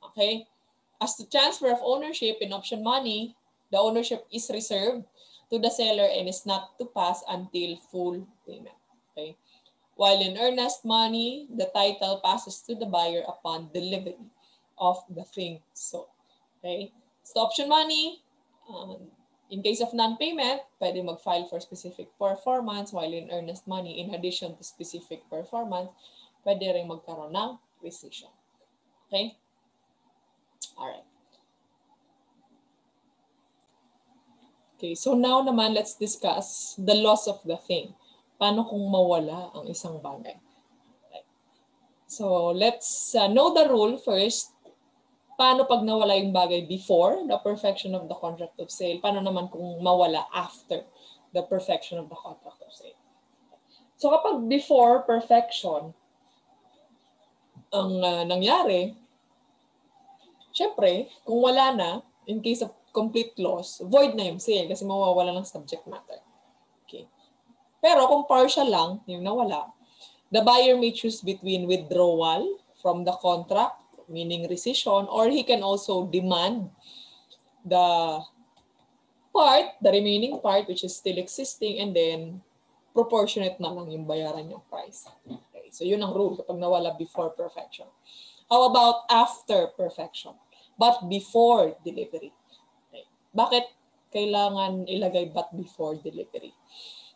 Okay? As to transfer of ownership in option money, the ownership is reserved to the seller and is not to pass until full payment. Okay? While in earnest money, the title passes to the buyer upon delivery of the thing sold. Okay? So option money, in case of non-payment, pwede mag-file for specific performance, while in earnest money, in addition to specific performance, pwede rin magkaroon ng rescission. Okay? Alright. Okay, so now naman, let's discuss the loss of the thing. Paano kung mawala ang isang bagay? Okay. So let's know the rule first. Paano pag nawala yung bagay before the perfection of the contract of sale? Paano naman kung mawala after the perfection of the contract of sale? So kapag before perfection, ang nangyari, syempre, kung wala na, in case of complete loss, void na yung sale kasi mawawala ng subject matter. Okay. Pero kung partial lang, yung nawala, the buyer may choose between withdrawal from the contract, meaning rescission, or he can also demand the remaining part, which is still existing, and then proportionate na lang yung bayaran yung price. Okay, so yun ang rule kapag nawala before perfection. How about after perfection? But before delivery. Okay. Bakit kailangan ilagay but before delivery?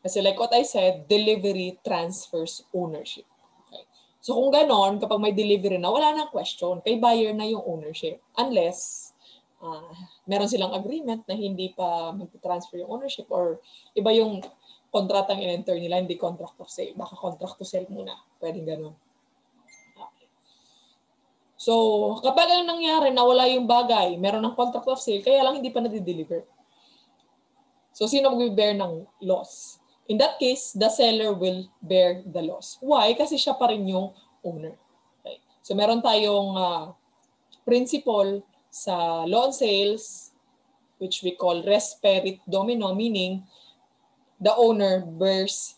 Kasi like what I said, delivery transfers ownership. Okay. So kung ganon, kapag may delivery na, wala nang question. Kay buyer na yung ownership. Unless meron silang agreement na hindi pa mag-transfer yung ownership or iba yung kontratang in-enter nila, hindi contract of sale. Baka contract to sell muna. Pwedeng ganon. So, kapag ang nangyari na wala yung bagay, meron ng contract of sale, kaya lang hindi pa nadideliver. So, sino mag-bear ng loss? In that case, the seller will bear the loss. Why? Kasi siya pa rin yung owner. Okay. So, meron tayong principle sa law on sales, which we call res perit domino, meaning the owner bears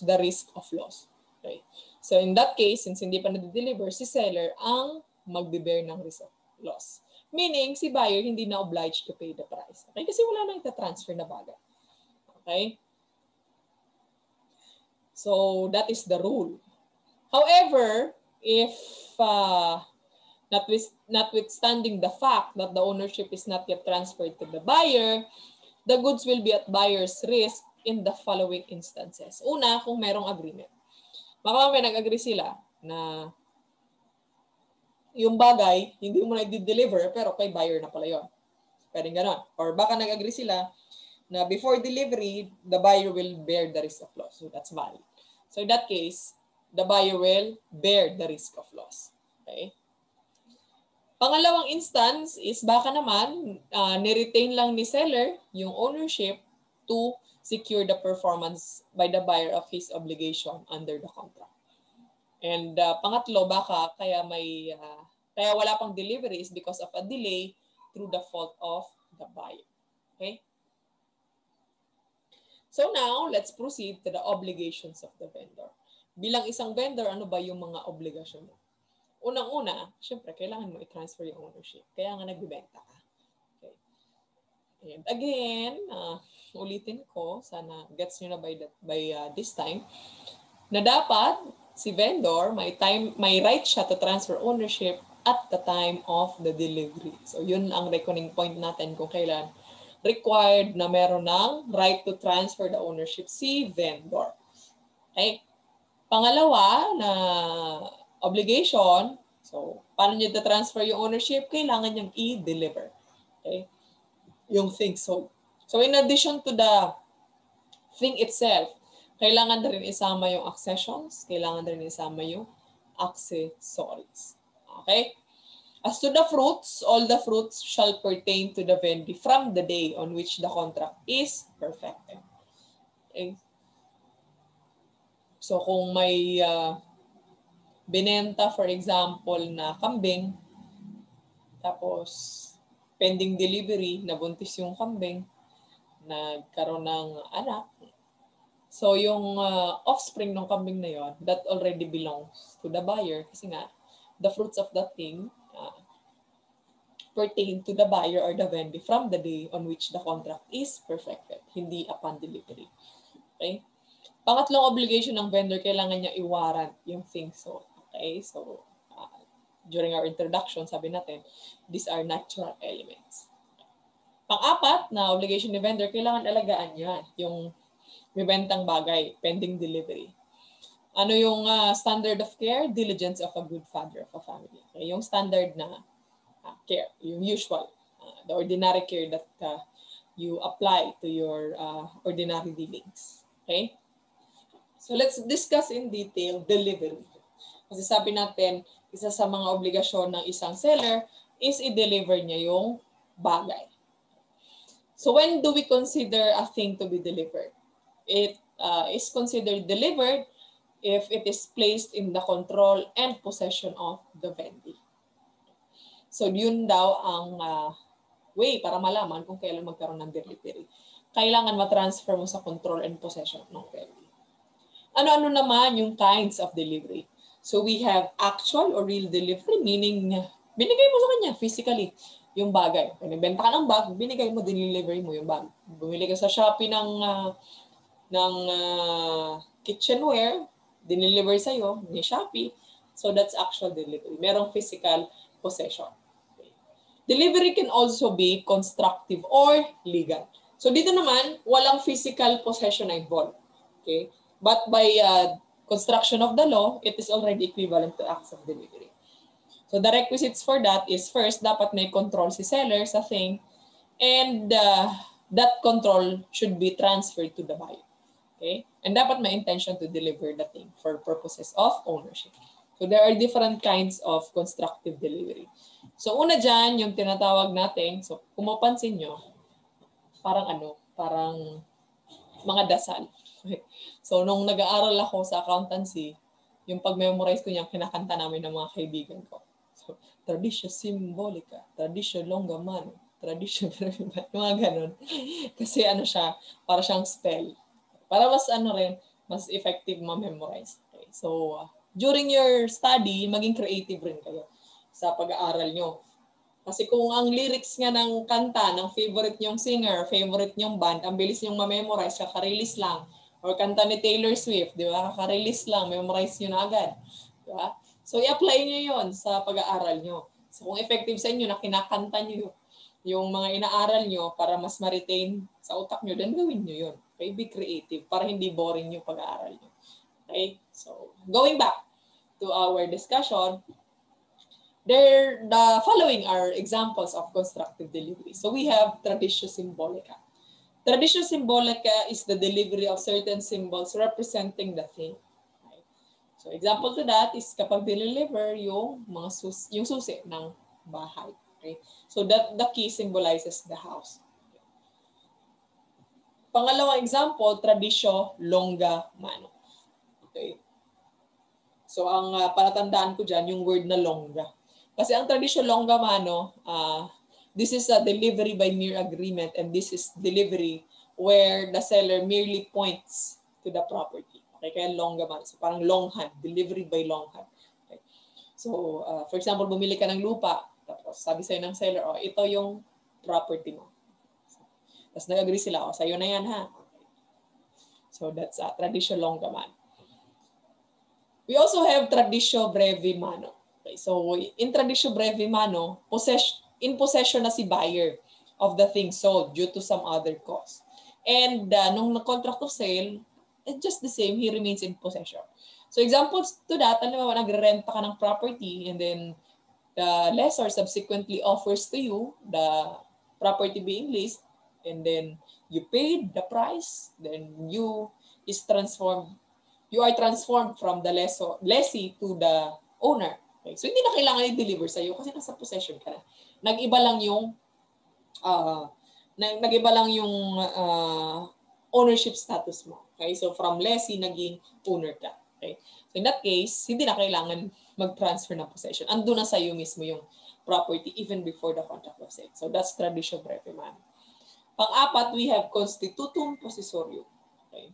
the risk of loss. Okay. So in that case, since hindi pa na-deliver, si seller ang magbe-bear ng risk of loss. Meaning, si buyer hindi na obliged to pay the price. Okay? Kasi wala nang ita-transfer na bagay. Okay? So that is the rule. However, if notwithstanding the fact that the ownership is not yet transferred to the buyer, the goods will be at buyer's risk in the following instances. Una, kung merong agreement. Baka may nag-agree sila na yung bagay, hindi mo na i-deliver pero kay buyer na pala yun. Pwedeng ganon. Or baka nag-agree sila na before delivery, the buyer will bear the risk of loss. So that's valid. So in that case, the buyer will bear the risk of loss. Okay? Pangalawang instance is baka naman ni-retain lang ni seller yung ownership to secure the performance by the buyer of his obligation under the contract. And pangatlo, baka kaya wala pang delivery is because of a delay through the fault of the buyer. Okay? So now, let's proceed to the obligations of the vendor. Bilang isang vendor, ano ba yung mga obligasyon mo? Unang-una, syempre, kailangan mo i-transfer yung ownership. Kaya nga nagbibenta ka. And again, ulitin ko, sana gets nyo na by this time, na dapat si vendor, may right siya to transfer ownership at the time of the delivery. So yun ang reckoning point natin kung kailan required na meron ng right to transfer the ownership si vendor. Okay? Pangalawa na obligation, so paano niya to transfer yung ownership, kailangan niyang i-deliver. Okay? Yung thing. So in addition to the thing itself, kailangan na rin isama yung accessions, kailangan na rin isama yung accessories. Okay? As to the fruits, all the fruits shall pertain to the vendee from the day on which the contract is perfected. Okay? So kung may binenta, for example, na kambing, tapos pending delivery, nabuntis yung kambing, nagkaroon ng anak. So yung offspring ng kambing na yon, that already belongs to the buyer kasi nga the fruits of that thing pertain to the buyer or the vendee from the day on which the contract is perfected, hindi upon delivery. Okay? Pangatlong obligation ng vendor, kailangan niya i-warrant yung thing sold. Okay? So during our introduction, sabi natin, these are natural elements. Pang-apat na obligation ni vendor, kailangan alagaan niya yung bibentang bagay, pending delivery. Ano yung standard of care? Diligence of a good father of a family. Okay, yung standard na care, yung usual, the ordinary care that you apply to your ordinary dealings. Okay? So let's discuss in detail delivery. Kasi sabi natin, isa sa mga obligasyon ng isang seller is i-deliver niya yung bagay. So when do we consider a thing to be delivered? It is considered delivered if it is placed in the control and possession of the vendee. So yun daw ang way para malaman kung kailan magkaroon ng delivery. Kailangan matransfer mo sa control and possession ng vendee. Ano-ano naman yung kinds of delivery? So we have actual or real delivery, meaning binigay mo sa kanya physically yung bagay. Pag nagbenta ka ng bag, binigay mo, delivery mo yung bag. Bumili ka sa Shopee ng ng kitchenware, dineliver sa'yo ni Shopee. So that's actual delivery. Merong physical possession. Okay. Delivery can also be constructive or legal. So dito naman, walang physical possession na involved. Okay? But by construction of the law, it is already equivalent to acts of delivery. So the requisites for that is first, dapat may control si seller sa thing, and that control should be transferred to the buyer. Okay? And dapat may intention to deliver the thing for purposes of ownership. So there are different kinds of constructive delivery. So una dyan, yung tinatawag natin, so kung mapansin nyo, parang ano, parang mga dasal. Okay. So nung nag-aaral ako sa accountancy, yung pag-memorize ko niya, kinakanta namin ng mga kaibigan ko. So, tradisyo simbolica, tradisyo longamano, tradisyo mga ganun. Kasi ano siya, para siyang spell. Para mas ano rin, mas effective ma-memorize. Okay. So, during your study, maging creative rin kayo sa pag-aaral nyo. Kasi kung ang lyrics nga ng kanta, ng favorite nyong singer, favorite nyong band, ang bilis nyong ma-memorize, kaka-release lang. Or kanta ni Taylor Swift, di ba? Kaka-release lang, memorize nyo na agad. Di ba? So, i-apply nyo yun sa pag-aaral nyo. So, kung effective sa inyo na kinakanta nyo yung mga inaaral nyo para mas ma-retain sa utak nyo, then gawin nyo yun. Okay? Be creative para hindi boring yung pag-aaral nyo. Okay? So, going back to our discussion, there the following are examples of constructive delivery. So we have traditio symbolica. Traditio symbolica is the delivery of certain symbols representing the thing. Right? So example to that is kapag deliver yung mga yung susi ng bahay. Okay? So that the key symbolizes the house. Okay. Pangalawang example, traditio longa mano. Okay. So ang palatandaan ko dyan, yung word na longga. Kasi ang tradisyon longga mano, this is a delivery by mere agreement, and this is delivery where the seller merely points to the property. Okay, kaya longga mano. So parang long hand, delivery by long hand. Okay. So for example, bumili ka ng lupa, tapos sabi sa'yo ng seller, oh, ito yung property mo. Tapos nag-agree sila, oh, sa'yo na yan ha. Okay. So that's a tradisyon longga mano. We also have traditio brevi mano. Okay, so in traditio brevi mano, in possession na si buyer of the thing sold due to some other cause. And nung contract of sale, it's just the same, he remains in possession. So examples to that, alam mo, nagre-rent ka ng property and then the lessor subsequently offers to you the property being leased, and then you paid the price, then you are transformed from the lessee to the owner. Okay. So, hindi na kailangan i-deliver sa'yo kasi nasa possession ka na. Nag-iba lang yung ownership status mo. Okay? So, from lessee, naging owner ka. Okay? So, in that case, hindi na kailangan mag-transfer ng possession. Ando na sa'yo mismo yung property even before the contract of sale. So, that's traditio brevi mano. Pang-apat, we have constitutum possessorio. Okay?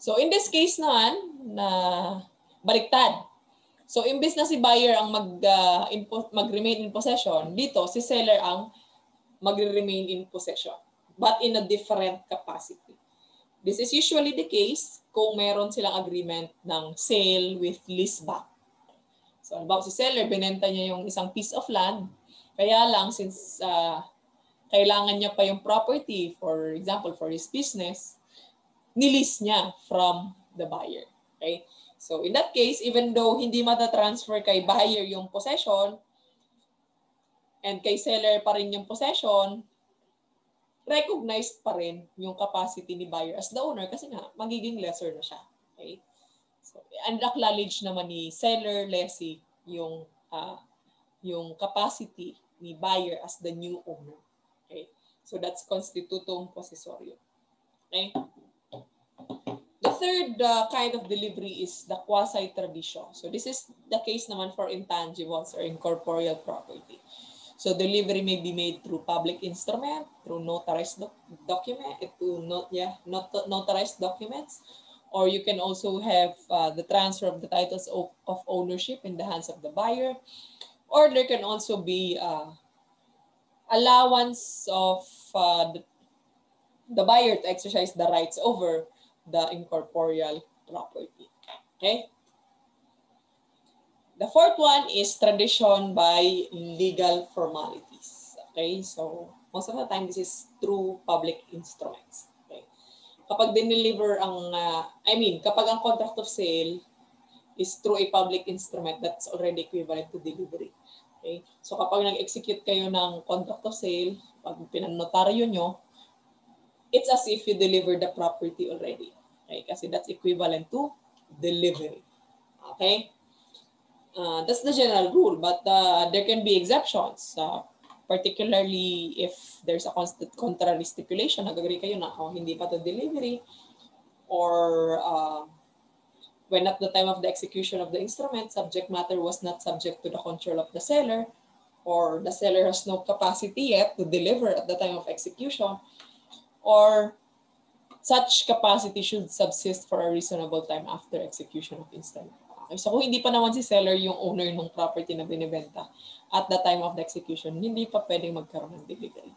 So in this case naman, na baliktad. So imbis na si buyer ang mag-remain in possession, dito si seller ang mag-remain in possession but in a different capacity. This is usually the case kung meron silang agreement ng sale with leaseback. So about si seller, binenta niya yung isang piece of land, kaya lang since kailangan niya pa yung property, for example, for his business, nilis niya from the buyer. Okay? So in that case, even though hindi matatransfer kay buyer yung possession and kay seller pa rin yung possession, recognized pa rin yung capacity ni buyer as the owner kasi nga magiging lessor na siya. Okay? So, and acknowledge naman ni seller, lessee, yung capacity ni buyer as the new owner. Okay? So that's constitutum possessorio. Okay? The third kind of delivery is the quasi-traditio. So this is the case naman for intangibles or incorporeal property. So delivery may be made through public instrument, through notarized notarized documents, or you can also have the transfer of the titles of ownership in the hands of the buyer, or there can also be allowance of the buyer to exercise the rights over the incorporeal property. Okay? The fourth one is tradition by legal formalities. Okay? So, most of the time, this is through public instruments. Okay? Kapag dineliver ang, kapag ang contract of sale is through a public instrument, that's already equivalent to delivery. Okay? So kapag nag-execute kayo ng contract of sale, pag pinanotaryo nyo, it's as if you deliver the property already. Okay? Kasi that's equivalent to delivery. Okay? That's the general rule, but there can be exceptions, particularly if there's a constant contrary stipulation, nag-agree kayo na hindi pa to delivery, or when at the time of the execution of the instrument, subject matter was not subject to the control of the seller, or the seller has no capacity yet to deliver at the time of execution, or such capacity should subsist for a reasonable time after execution of instrument. Okay, so kung hindi pa naman si seller yung owner ng property na binibenta at the time of the execution, hindi pa pwedeng magkaroon ng delivery.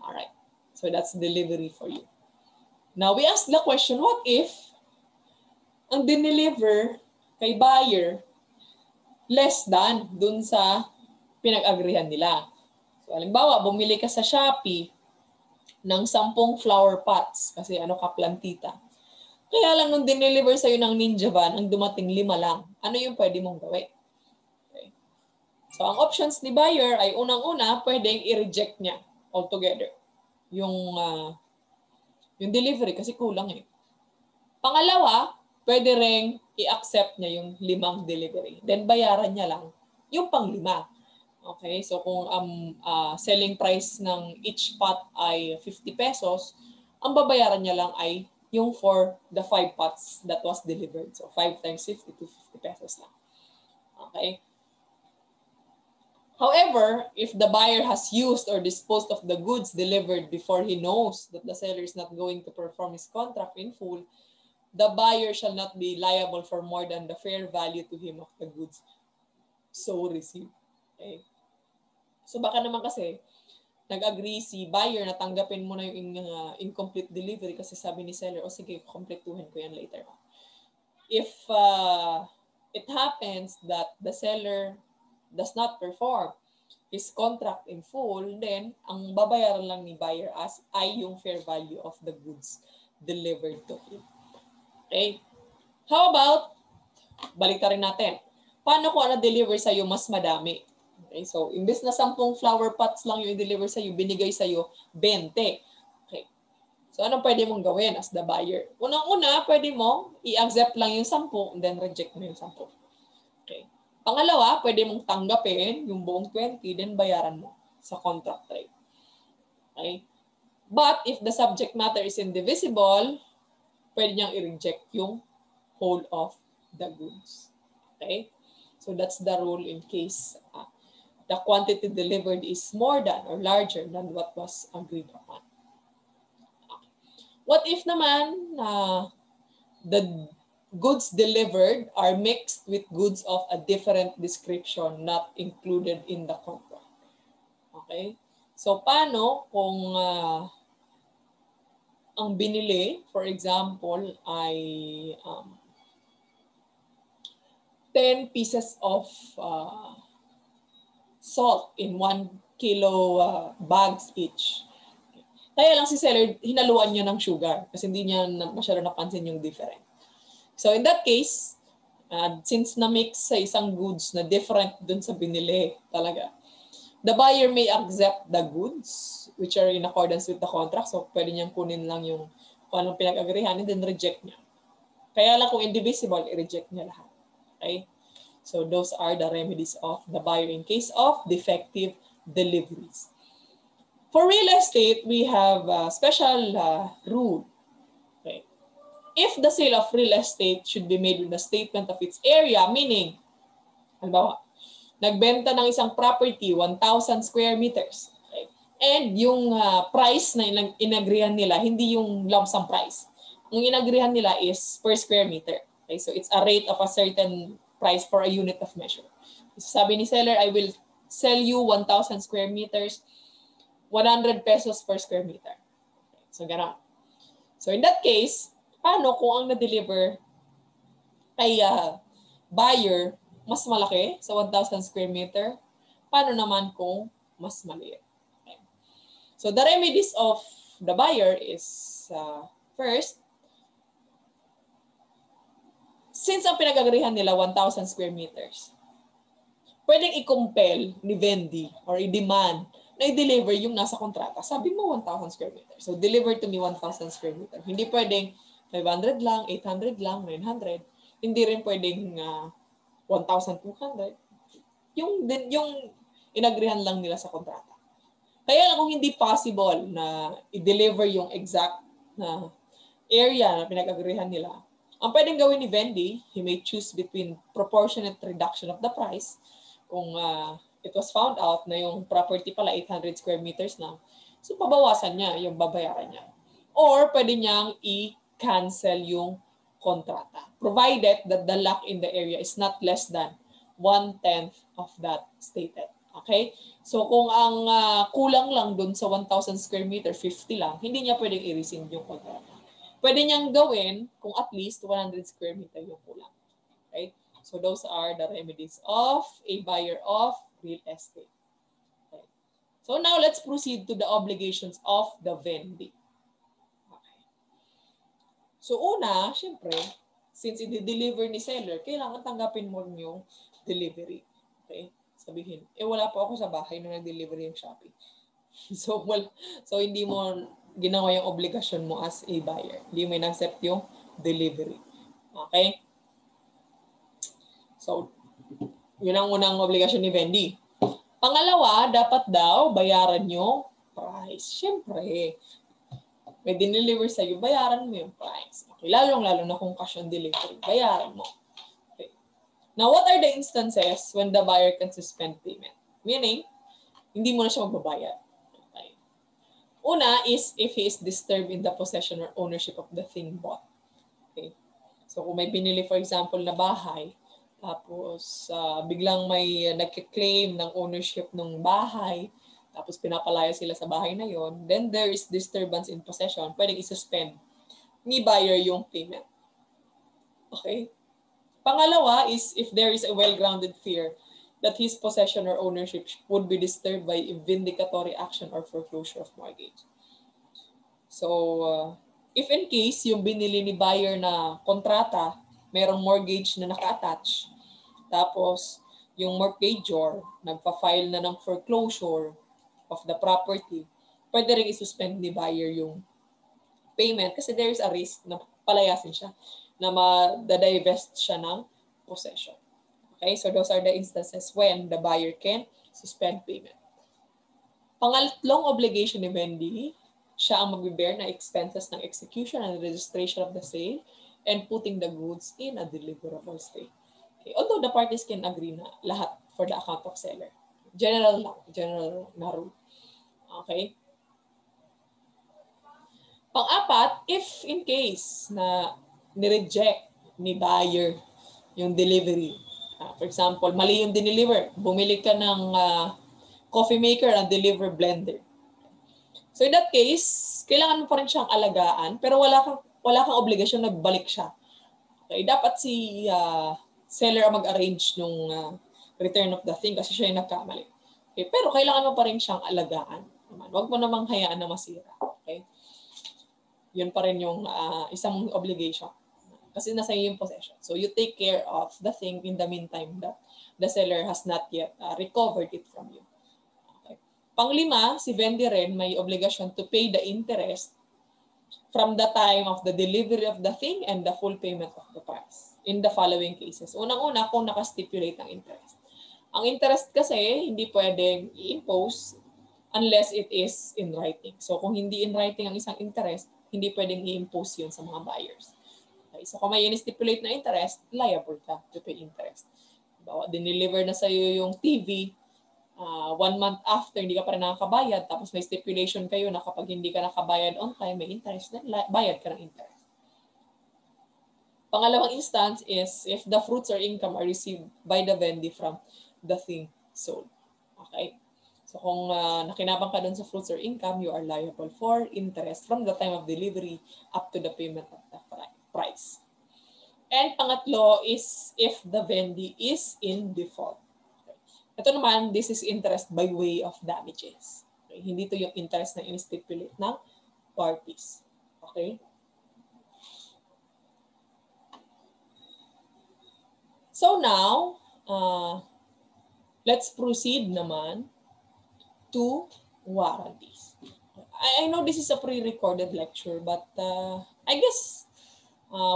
Alright, so that's delivery for you. Now we ask the question, what if ang dineliver kay buyer less than dun sa pinag-agreehan nila. So, halimbawa, bumili ka sa Shopee ng 10 flower pots kasi ka plantita. Kaya lang nung dineliver sa'yo ng Ninja Van, ang dumating 5 lang. Ano yung pwede mong gawin? Okay. So, ang options ni buyer ay unang-una, pwedeng i-reject niya altogether yung delivery kasi kulang eh. Pangalawa, pwede ring i-accept niya yung 5 delivery. Then, bayaran niya lang yung pang-lima. Okay? So, kung ang selling price ng each pot ay 50 pesos, ang babayaran niya lang ay yung for the 5 pots that was delivered. So, 5 times 50 to 50 pesos lang. Okay? However, if the buyer has used or disposed of the goods delivered before he knows that the seller is not going to perform his contract in full, the buyer shall not be liable for more than the fair value to him of the goods so received. Okay. So baka naman kasi, nag-agree si buyer na tanggapin mo na yung incomplete delivery kasi sabi ni seller, o sige, kompletuhin ko yan later. If it happens that the seller does not perform his contract in full, then ang babayaran lang ni buyer ay yung fair value of the goods delivered to him. Okay. How about, balik na rin natin. Paano kung na-deliver sa'yo mas madami? Okay, so, imbes na 10 flower pots lang yung i-deliver sa'yo, binigay sa'yo 20. Okay. So, anong pwede mong gawin as the buyer? Unang-una, pwede mong i-accept lang yung 10, then reject mo yung 10. Okay. Pangalawa, pwede mong tanggapin yung buong 20, then bayaran mo sa contract rate. Okay. But, if the subject matter is indivisible, pwede niyang i-reject yung whole of the goods. Okay? So that's the rule in case the quantity delivered is more than or larger than what was agreed upon. Okay. What if naman the goods delivered are mixed with goods of a different description not included in the contract? Okay? So paano kung ang binili, for example, ay 10 pieces of salt in 1 kilo bags each. Kaya lang si seller, hinaluan niya ng sugar kasi hindi niya masyado napansin yung different. So in that case, since na-mix sa isang goods na different dun sa binili talaga, the buyer may accept the goods which are in accordance with the contract. So, pwede niyang kunin lang yung kung anong pinag-agreehan and then reject niya. Kaya lang kung indivisible, i-reject niya lahat. Okay? So, those are the remedies of the buyer in case of defective deliveries. For real estate, we have a special rule. Okay. If the sale of real estate should be made with a statement of its area, meaning, halimbawa, nagbenta ng isang property, 1,000 square meters. Okay. And yung price na inagrihan nila, hindi yung lump sum price. Ang inagrihan nila is per square meter. Okay. So it's a rate of a certain price for a unit of measure. So sabi ni seller, I will sell you 1,000 square meters, 100 pesos per square meter. So, gano'n. So, in that case, paano kung ang na-deliver ay buyer mas malaki sa 1,000 square meter? Paano naman kung mas maliit? Okay. So, the remedies of the buyer is first, since ang pinag-agrihan nila 1,000 square meters, pwedeng i-compel ni Vendi or i-demand na i-deliver yung nasa kontrata. Sabi mo 1,000 square meters. So, deliver to me 1,000 square meters. Hindi pwedeng 500 lang, 800 lang, 900. Hindi rin pwedeng 1,200. Yung inagrihan lang nila sa kontrata. Kaya lang kung hindi possible na i-deliver yung exact na area na pinag-agrihan nila, ang pwedeng gawin ni Vendi, he may choose between proportionate reduction of the price. Kung it was found out na yung property pala 800 square meters na, so pabawasan niya yung babayaran niya. Or pwede niyang i-cancel yung kontrata, provided that the lot in the area is not less than 1/10 of that stated. Okay? So kung ang kulang lang dun sa 1,000 square meter, 50 lang, hindi niya pwedeng i-rescind yung kontrata. Pwede niyang gawin kung at least 100 square meter yung kulang. Okay? So those are the remedies of a buyer of real estate. Okay. So now let's proceed to the obligations of the vendee. Okay. So una, syempre, since i-deliver ni seller, kailangan tanggapin mo yung delivery. Okay? Sabihin, wala po ako sa bahay nung nag-deliver yung Shopee. So hindi mo ginawa yung obligasyon mo as a buyer. Hindi mo in-accept yung delivery. Okay? So, yun ang unang obligasyon ni Vendi. Pangalawa, dapat daw bayaran yung price. Siyempre, may dineliver sa'yo, bayaran mo yung price. Okay, lalong-lalo na kung cash on delivery, bayaran mo. Okay. Now, what are the instances when the buyer can suspend payment? Meaning, hindi mo na siya magbabayad. Okay. Una is if he is disturbed in the possession or ownership of the thing bought. Okay. So, kung may binili, for example, na bahay, tapos biglang may nagkiklaim ng ownership ng bahay, tapos pinapalaya sila sa bahay na yon, then there is disturbance in possession, pwedeng isuspend ni buyer yung payment. Okay? Pangalawa is if there is a well-grounded fear that his possession or ownership would be disturbed by a vindicatory action or foreclosure of mortgage. So, if in case yung binili ni buyer na kontrata, merong mortgage na naka-attach. Tapos, yung mortgagor, nagpa-file na ng foreclosure of the property, pwede rin isuspend ni buyer yung payment kasi there is a risk na palayasin siya, na ma-divest siya ng possession. Okay, so those are the instances when the buyer can suspend payment. Pangatlong obligation ni vendee, siya ang mag-bear na expenses ng execution and registration of the sale and putting the goods in a deliverable state. Okay. Although the parties can agree na lahat for the account of seller. General na rule. Okay? Pang-apat, if in case na nireject ni buyer yung delivery. For example, mali yung dineliver. Bumili ka ng coffee maker and deliver blender. So in that case, kailangan mo pa rin siyang alagaan pero wala kang obligasyon, nagbalik siya. Okay, dapat si seller ang mag-arrange ng return of the thing kasi siya yung nagkamali. Okay, pero kailangan mo pa rin siyang alagaan. Huwag mo namang hayaan na masira. Okay? Yun pa rin yung isang obligation. Kasi nasa iyo yung possession. So you take care of the thing in the meantime that the seller has not yet recovered it from you. Okay. Panglima, si vendee rin may obligation to pay the interest from the time of the delivery of the thing and the full payment of the price in the following cases. Unang-una, kung nakastipulate ang interest. Ang interest kasi hindi pwedeng i-impose unless it is in writing. So kung hindi in writing ang isang interest, hindi pwedeng i-impose yun sa mga buyers. Okay, so kung may in-stipulate na interest, liable ka to pay interest. Dineliver na sa'yo yung TV, 1 month after, hindi ka pa rin nakakabayad, tapos may stipulation kayo na kapag hindi ka nakabayad on time, may interest, then bayad ka ng interest. Pangalawang instance is if the fruits or income are received by the vendee from the thing sold. Okay? So kung nakinabang ka dun sa fruits or income, you are liable for interest from the time of delivery up to the payment of the price. And pangatlo is if the vendee is in default. Okay. Ito naman, this is interest by way of damages. Okay. Hindi ito yung interest na in-stipulate ng parties. Okay? So now, let's proceed naman to warranties. I know this is a pre-recorded lecture, but I guess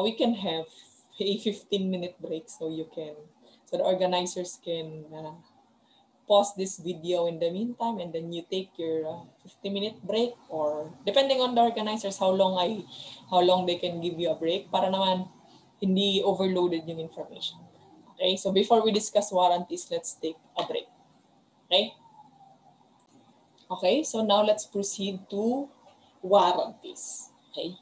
we can have a 15-minute break so the organizers can pause this video in the meantime, and then you take your 15-minute break, or depending on the organizers how long they can give you a break para naman hindi overloaded yung information. Okay, so before we discuss warranties, let's take a break. Okay? Okay, so now let's proceed to warranties. Okay,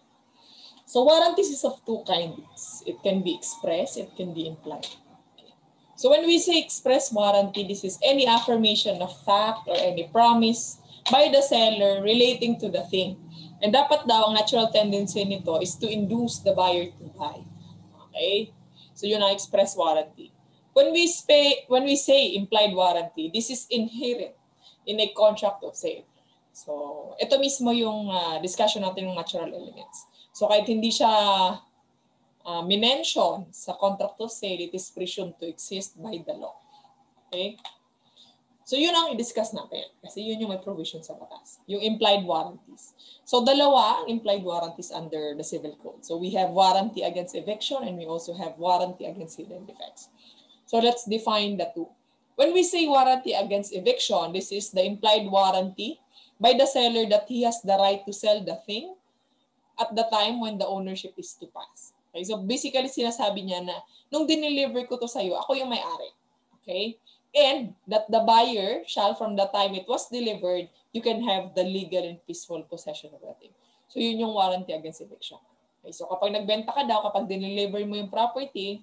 so warranties is of two kinds. It can be express, it can be implied. Okay. So when we say express warranty, this is any affirmation of fact or any promise by the seller relating to the thing. And dapat daw ang natural tendency nito is to induce the buyer to buy. Okay, so yun ang express warranty. When we say implied warranty, this is inherent in a contract of sale. So, ito mismo yung discussion natin ng natural elements. So, kahit hindi siya minention sa contract of sale, it is presumed to exist by the law. Okay? So, yun ang i-discuss natin. Kasi yun yung may provision sa batas. Yung implied warranties. So, dalawa ang implied warranties under the Civil Code. So, we have warranty against eviction and we also have warranty against hidden defects. So, let's define the two. When we say warranty against eviction, this is the implied warranty by the seller that he has the right to sell the thing at the time when the ownership is to pass. Okay, so basically sinasabi niya na nung dineliver ko to sa'yo, ako yung may-ari. Okay? And that the buyer shall from the time it was delivered, you can have the legal and peaceful possession of the thing. So yun yung warranty against eviction. Okay, so kapag nagbenta ka daw, kapag dineliver mo yung property,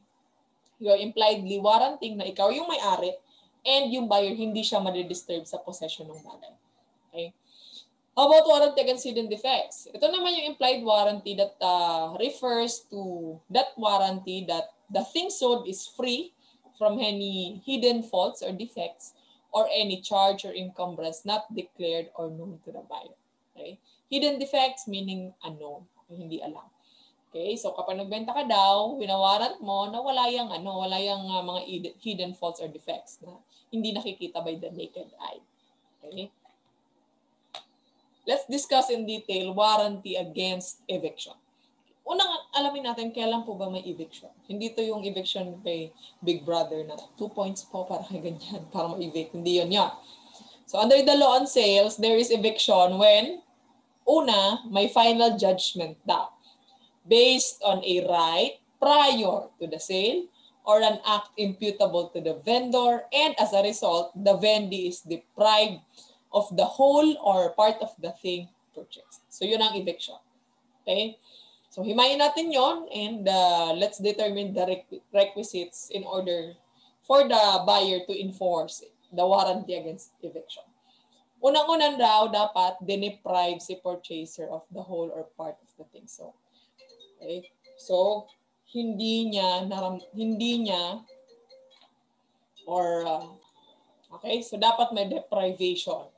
you're impliedly warranting na ikaw yung may-ari, and yung buyer hindi siya madidisturb sa possession ng bagay. Okay? How about warranty against hidden defects? Ito naman yung implied warranty that refers to that warranty that the thing sold is free from any hidden faults or defects or any charge or encumbrance not declared or known to the buyer. Okay? Hidden defects meaning unknown, hindi alam. Okay, so kapag nagbenta ka daw, winawarrant mo na wala yung mga hidden faults or defects na hindi nakikita by the naked eye. Okay? Let's discuss in detail warranty against eviction. Unang alamin natin kailan po ba may eviction. Hindi to yung eviction kay Big Brother na 2 points po para kay ganyan, para ma-evict. Hindi yun. So under the law on sales, there is eviction when una, may final judgment daw, based on a right prior to the sale or an act imputable to the vendor, and as a result, the vendee is deprived of the whole or part of the thing purchased. So yun ang eviction. Okay? So himayin natin yun, and let's determine the requisites in order for the buyer to enforce the warranty against eviction. Unang-unan daw, dapat deprive si purchaser of the whole or part of the thing. So, okay. So okay, so dapat may deprivation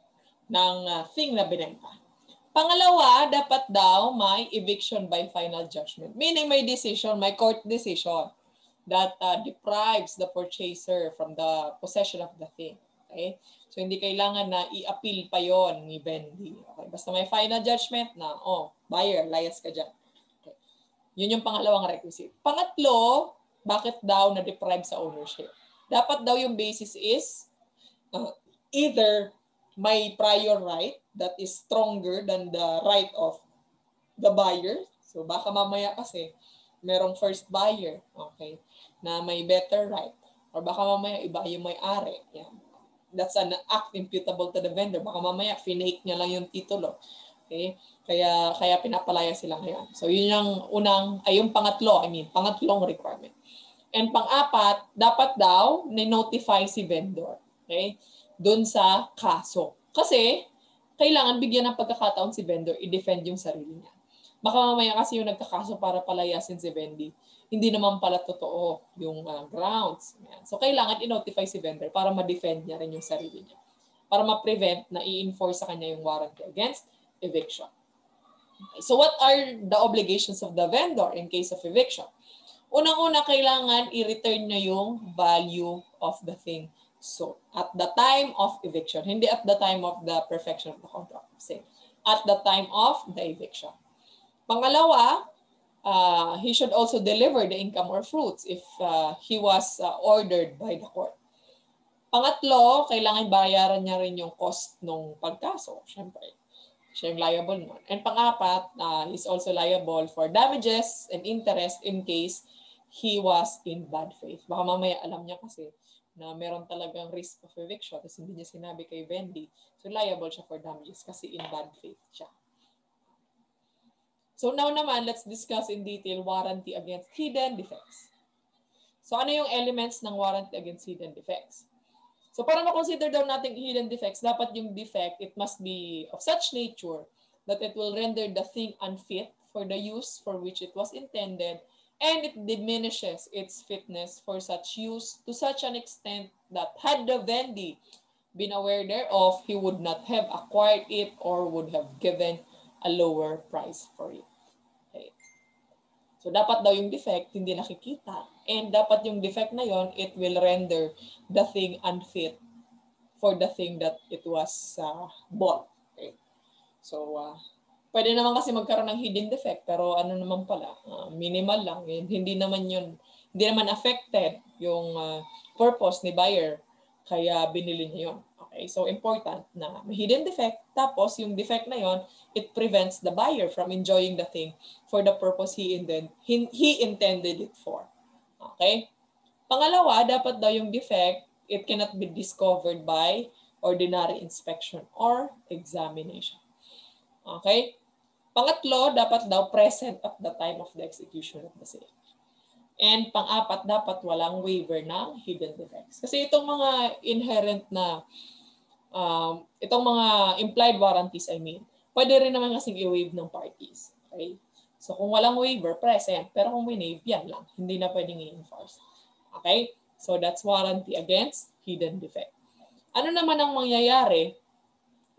ng thing na binenta. Pangalawa, dapat daw may eviction by final judgment. Meaning may decision, may court decision that deprives the purchaser from the possession of the thing. Okay? So hindi kailangan na i-appeal pa yon ni vendee. Okay? Basta may final judgment na, oh, buyer, layas ka dyan. Yun yung pangalawang requisite. Pangatlo, bakit daw na-deprive sa ownership? Dapat daw yung basis is either may prior right that is stronger than the right of the buyer. So baka mamaya kasi merong first buyer, okay, na may better right. Or baka mamaya iba yung may-ari. Yeah. That's an act imputable to the vendor. Baka mamaya finake niya lang yung titulo. Okay? Kaya pinapalaya sila ngayon. So yun yung pangatlong requirement. And pang-apat, dapat daw ni-notify si vendor, okay? Doon sa kaso. Kasi, kailangan bigyan ng pagkakataon si vendor i-defend yung sarili niya. Baka mamaya kasi yung nagkakaso para palayasin si Vendy, hindi naman pala totoo yung grounds. Yan. So, kailangan i-notify si vendor para ma-defend niya rin yung sarili niya. Para ma-prevent na i-enforce sa kanya yung warranty against eviction. Okay. So, what are the obligations of the vendor in case of eviction? Unang-una, kailangan i-return niya yung value of the thing. So, at the time of eviction, hindi at the time of the perfection of the contract. Say, at the time of the eviction. Pangalawa, he should also deliver the income or fruits if he was ordered by the court. Pangatlo, kailangan bayaran niya rin yung cost ng pagkaso. Siyempre, siya yung liable nun. And pang-apat, he's also liable for damages and interest in case he was in bad faith. Baka mamaya alam niya kasi na meron talagang risk of eviction kasi hindi niya sinabi kay Vendy. So liable siya for damages kasi in bad faith siya. So now naman, let's discuss in detail warranty against hidden defects. So ano yung elements ng warranty against hidden defects? So para ma-consider daw natin hidden defects, dapat yung defect, it must be of such nature that it will render the thing unfit for the use for which it was intended and it diminishes its fitness for such use to such an extent that had the vendee been aware thereof, he would not have acquired it or would have given a lower price for it. So, dapat daw yung defect, hindi nakikita. And dapat yung defect na yon, it will render the thing unfit for the thing that it was bought. Okay. So, pwede naman kasi magkaroon ng hidden defect, pero ano naman pala, minimal lang. Hindi naman affected yung purpose ni buyer, kaya binili niya yon. Okay, so important na may hidden defect, tapos yung defect na yon, it prevents the buyer from enjoying the thing for the purpose he intended it for. Okay? Pangalawa, dapat daw yung defect, it cannot be discovered by ordinary inspection or examination. Okay? Pangatlo, dapat daw present at the time of the execution of the sale. And pang-apat, dapat walang waiver ng hidden defects. Kasi itong mga inherent na itong mga implied warranties, pwede rin naman kasing i-waive ng parties. Okay? So kung walang waiver, present. Pero kung winave, yan lang. Hindi na pwedeng i-enforce. Okay? So that's warranty against hidden defect. Ano naman ang mangyayari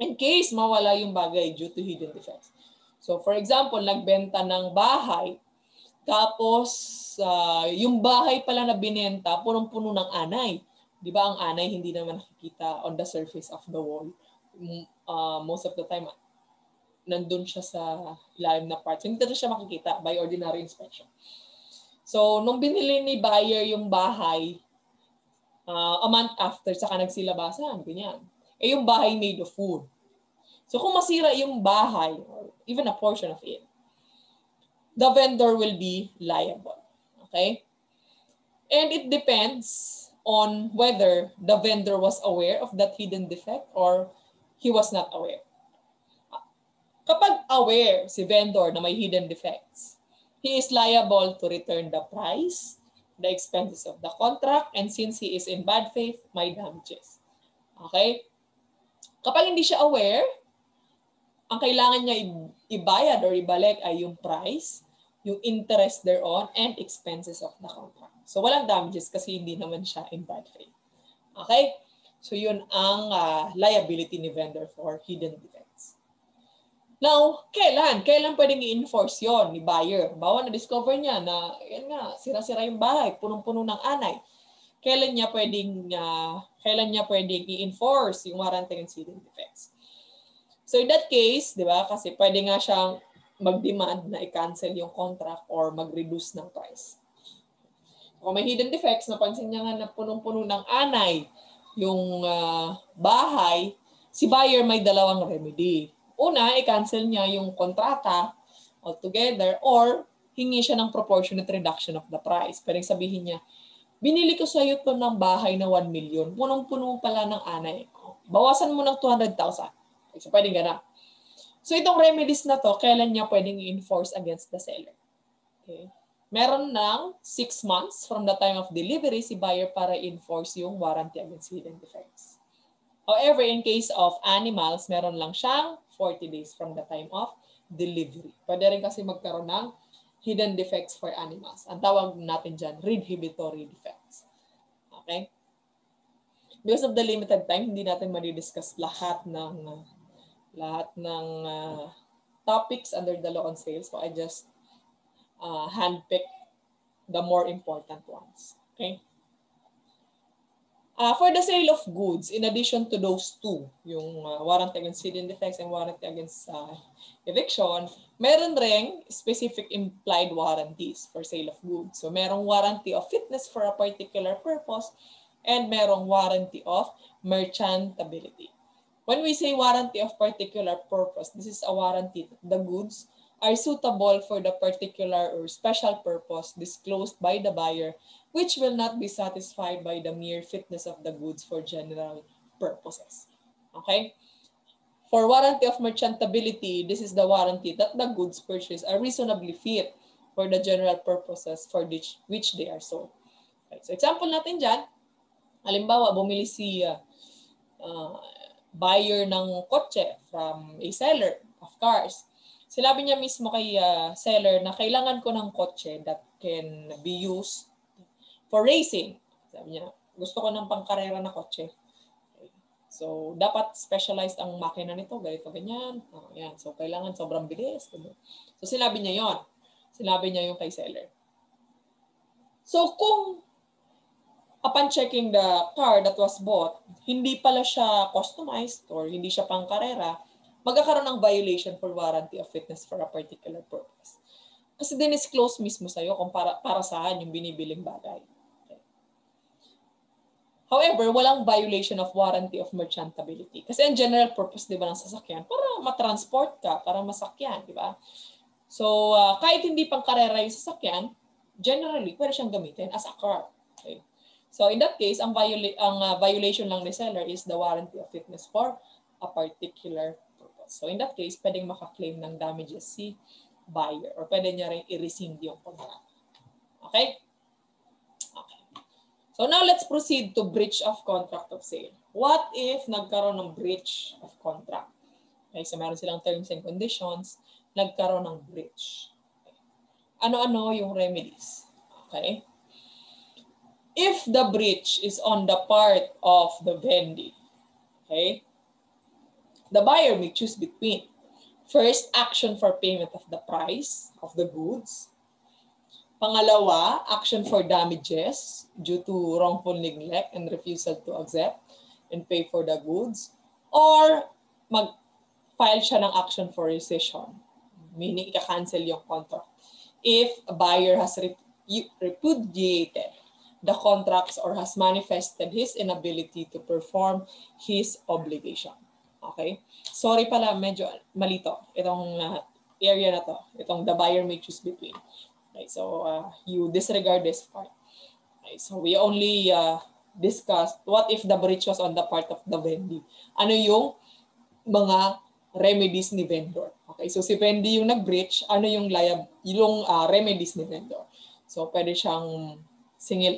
in case mawala yung bagay due to hidden defects? So for example, nagbenta ng bahay, tapos yung bahay pala na binenta, punong-puno ng anay. Di ba ang anay hindi naman nakikita on the surface of the wall? Most of the time, nandun siya sa ilalim na parts. Hindi na siya makikita by ordinary inspection. So, nung binili ni buyer yung bahay, a month after, saka nagsilabasan, ganyan. Eh, yung bahay made of wood. So, kung masira yung bahay, or even a portion of it, the vendor will be liable. Okay? And it depends on whether the vendor was aware of that hidden defect or he was not aware. Kapag aware si vendor na may hidden defects, he is liable to return the price, the expenses of the contract, and since he is in bad faith, may damages. Okay? Kapag hindi siya aware, ang kailangan niya ibayad or ibalik ay yung price, yung interest thereon, and expenses of the contract. So, walang damages kasi hindi naman siya in bad faith. Okay? So, yun ang liability ni vendor for hidden defects. Now, kailan? Kailan pwedeng i-enforce yun ni buyer? Bawa na-discover niya na, yan nga, sira-sira yung bahay, punong-puno ng anay. Kailan niya pwedeng i-enforce yung warranty against hidden defects? So, in that case, di ba, kasi pwede nga siyang mag-demand na i-cancel yung contract or mag-reduce ng price. Kung may hidden defects, napansin niya nga na punong-puno ng anay yung bahay, si buyer may dalawang remedy. Una, i-cancel niya yung kontrata altogether or hingi siya ng proportionate reduction of the price. Pwedeng sabihin niya, binili ko sa iyo to ng bahay na 1 million, punong-puno pala ng anay. Bawasan mo ng 200,000. So, pwedeng ganap. So, itong remedies na to, kailan niya pwedeng i-enforce against the seller? Okay. Meron ng 6 months from the time of delivery si buyer para enforce yung warranty against hidden defects. However, in case of animals, meron lang siyang 40 days from the time of delivery. Pwede rin kasi magkaroon ng hidden defects for animals. Ang tawag natin dyan, redhibitory defects. Okay? Because of the limited time, hindi natin madidiscuss lahat ng topics under the law on sales. So I just handpick the more important ones. Okay? For the sale of goods, in addition to those two, yung warrant against hidden defects and warrant against eviction, meron ring specific implied warranties for sale of goods. So merong warranty of fitness for a particular purpose and merong warranty of merchantability. When we say warranty of particular purpose, this is a warranty that the goods are suitable for the particular or special purpose disclosed by the buyer, which will not be satisfied by the mere fitness of the goods for general purposes. Okay? For warranty of merchantability, this is the warranty that the goods purchased are reasonably fit for the general purposes for which they are sold. Right. So example natin dyan, halimbawa, bumili si buyer ng kotse from a seller of cars. Sinabi niya mismo kay seller na kailangan ko ng kotse that can be used for racing. Sabi niya, gusto ko ng pangkarera na kotse. Okay. So, dapat specialized ang makina nito, ganito, ganyan. Oh, yan. So, kailangan sobrang bilis. So, sinabi niya yon. Sinabi niya yung kay seller. So, kung upon checking the car that was bought, hindi pala siya customized or hindi siya pangkarera, magkakaroon ng violation for warranty of fitness for a particular purpose. Kasi dinisclose mismo sa'yo kung para saan yung binibiling bagay. Okay. However, walang violation of warranty of merchantability. Kasi ang general purpose, di ba, ng sasakyan, para matransport ka, para masakyan, di ba? So, kahit hindi pang karera yung sasakyan, generally, pwede siyang gamitin as a car. Okay. So, in that case, ang violation lang ni seller is the warranty of fitness for a particular purpose. So in that case, pwedeng makaklaim ng damages si buyer or pwede niya rin i-rescind yung contract. Okay? Okay. So now let's proceed to breach of contract of sale. What if nagkaroon ng breach of contract? Okay, so meron silang terms and conditions, nagkaroon ng breach. Okay. Ano-ano yung remedies? Okay? If the breach is on the part of the vendee, okay? The buyer may choose between first, action for payment of the price of the goods. Pangalawa, action for damages due to wrongful neglect and refusal to accept and pay for the goods. Or mag-file siya ng action for rescission, meaning ika-cancel yung contract if a buyer has repudiated the contracts or has manifested his inability to perform his obligation. Okay? Sorry pala, medyo malito itong area na to. Itong the buyer may choose between. Okay, so you disregard this part. Okay, so we only discussed what if the breach was on the part of the vendee. Ano yung mga remedies ni vendor? Okay, so si vendee yung nag-breach, ano yung remedies ni vendor? So pwede siyang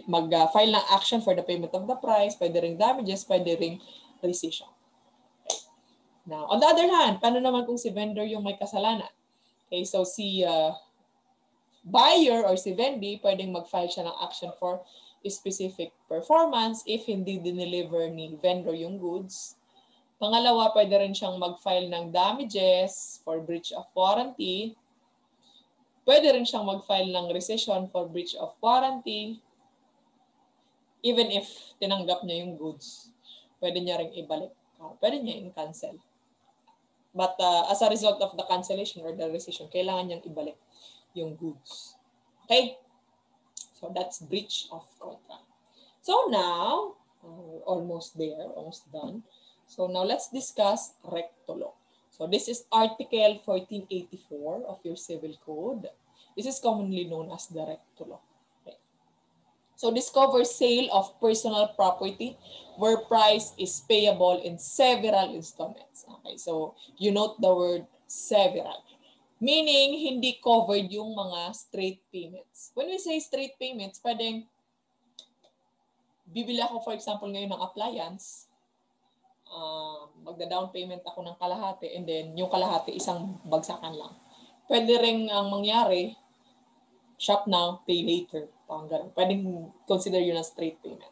mag-file ng action for the payment of the price, pwede ring damages, pwede ring rescission. Now, on the other hand, paano naman kung si vendor yung may kasalanan? Okay, so si buyer or si vendee, pwedeng mag-file siya ng action for specific performance if hindi dineliver ni vendor yung goods. Pangalawa, pwede rin siyang mag-file ng damages for breach of warranty. Pwede rin siyang mag-file ng rescission for breach of warranty. Even if tinanggap niya yung goods, pwede niya rin ibalik. Pwede niya i-cancel. But as a result of the cancellation or the rescission, kailangan niyang ibalik yung goods. Okay? So that's breach of contract. So now, almost there, almost done. So now let's discuss recto law. So this is Article 1484 of your Civil Code. This is commonly known as the recto law. Okay. So this covers sale of personal property where price is payable in several installments. Okay, so you note the word several. Meaning, hindi covered yung mga straight payments. When we say straight payments, pwedeng bibili ako, for example, ngayon ng appliance. magda-down payment ako ng kalahati and then yung kalahati isang bagsakan lang. Pwede rin ang mangyari, shop now, pay later. Parang ganun. Pwedeng consider yun ang straight payment.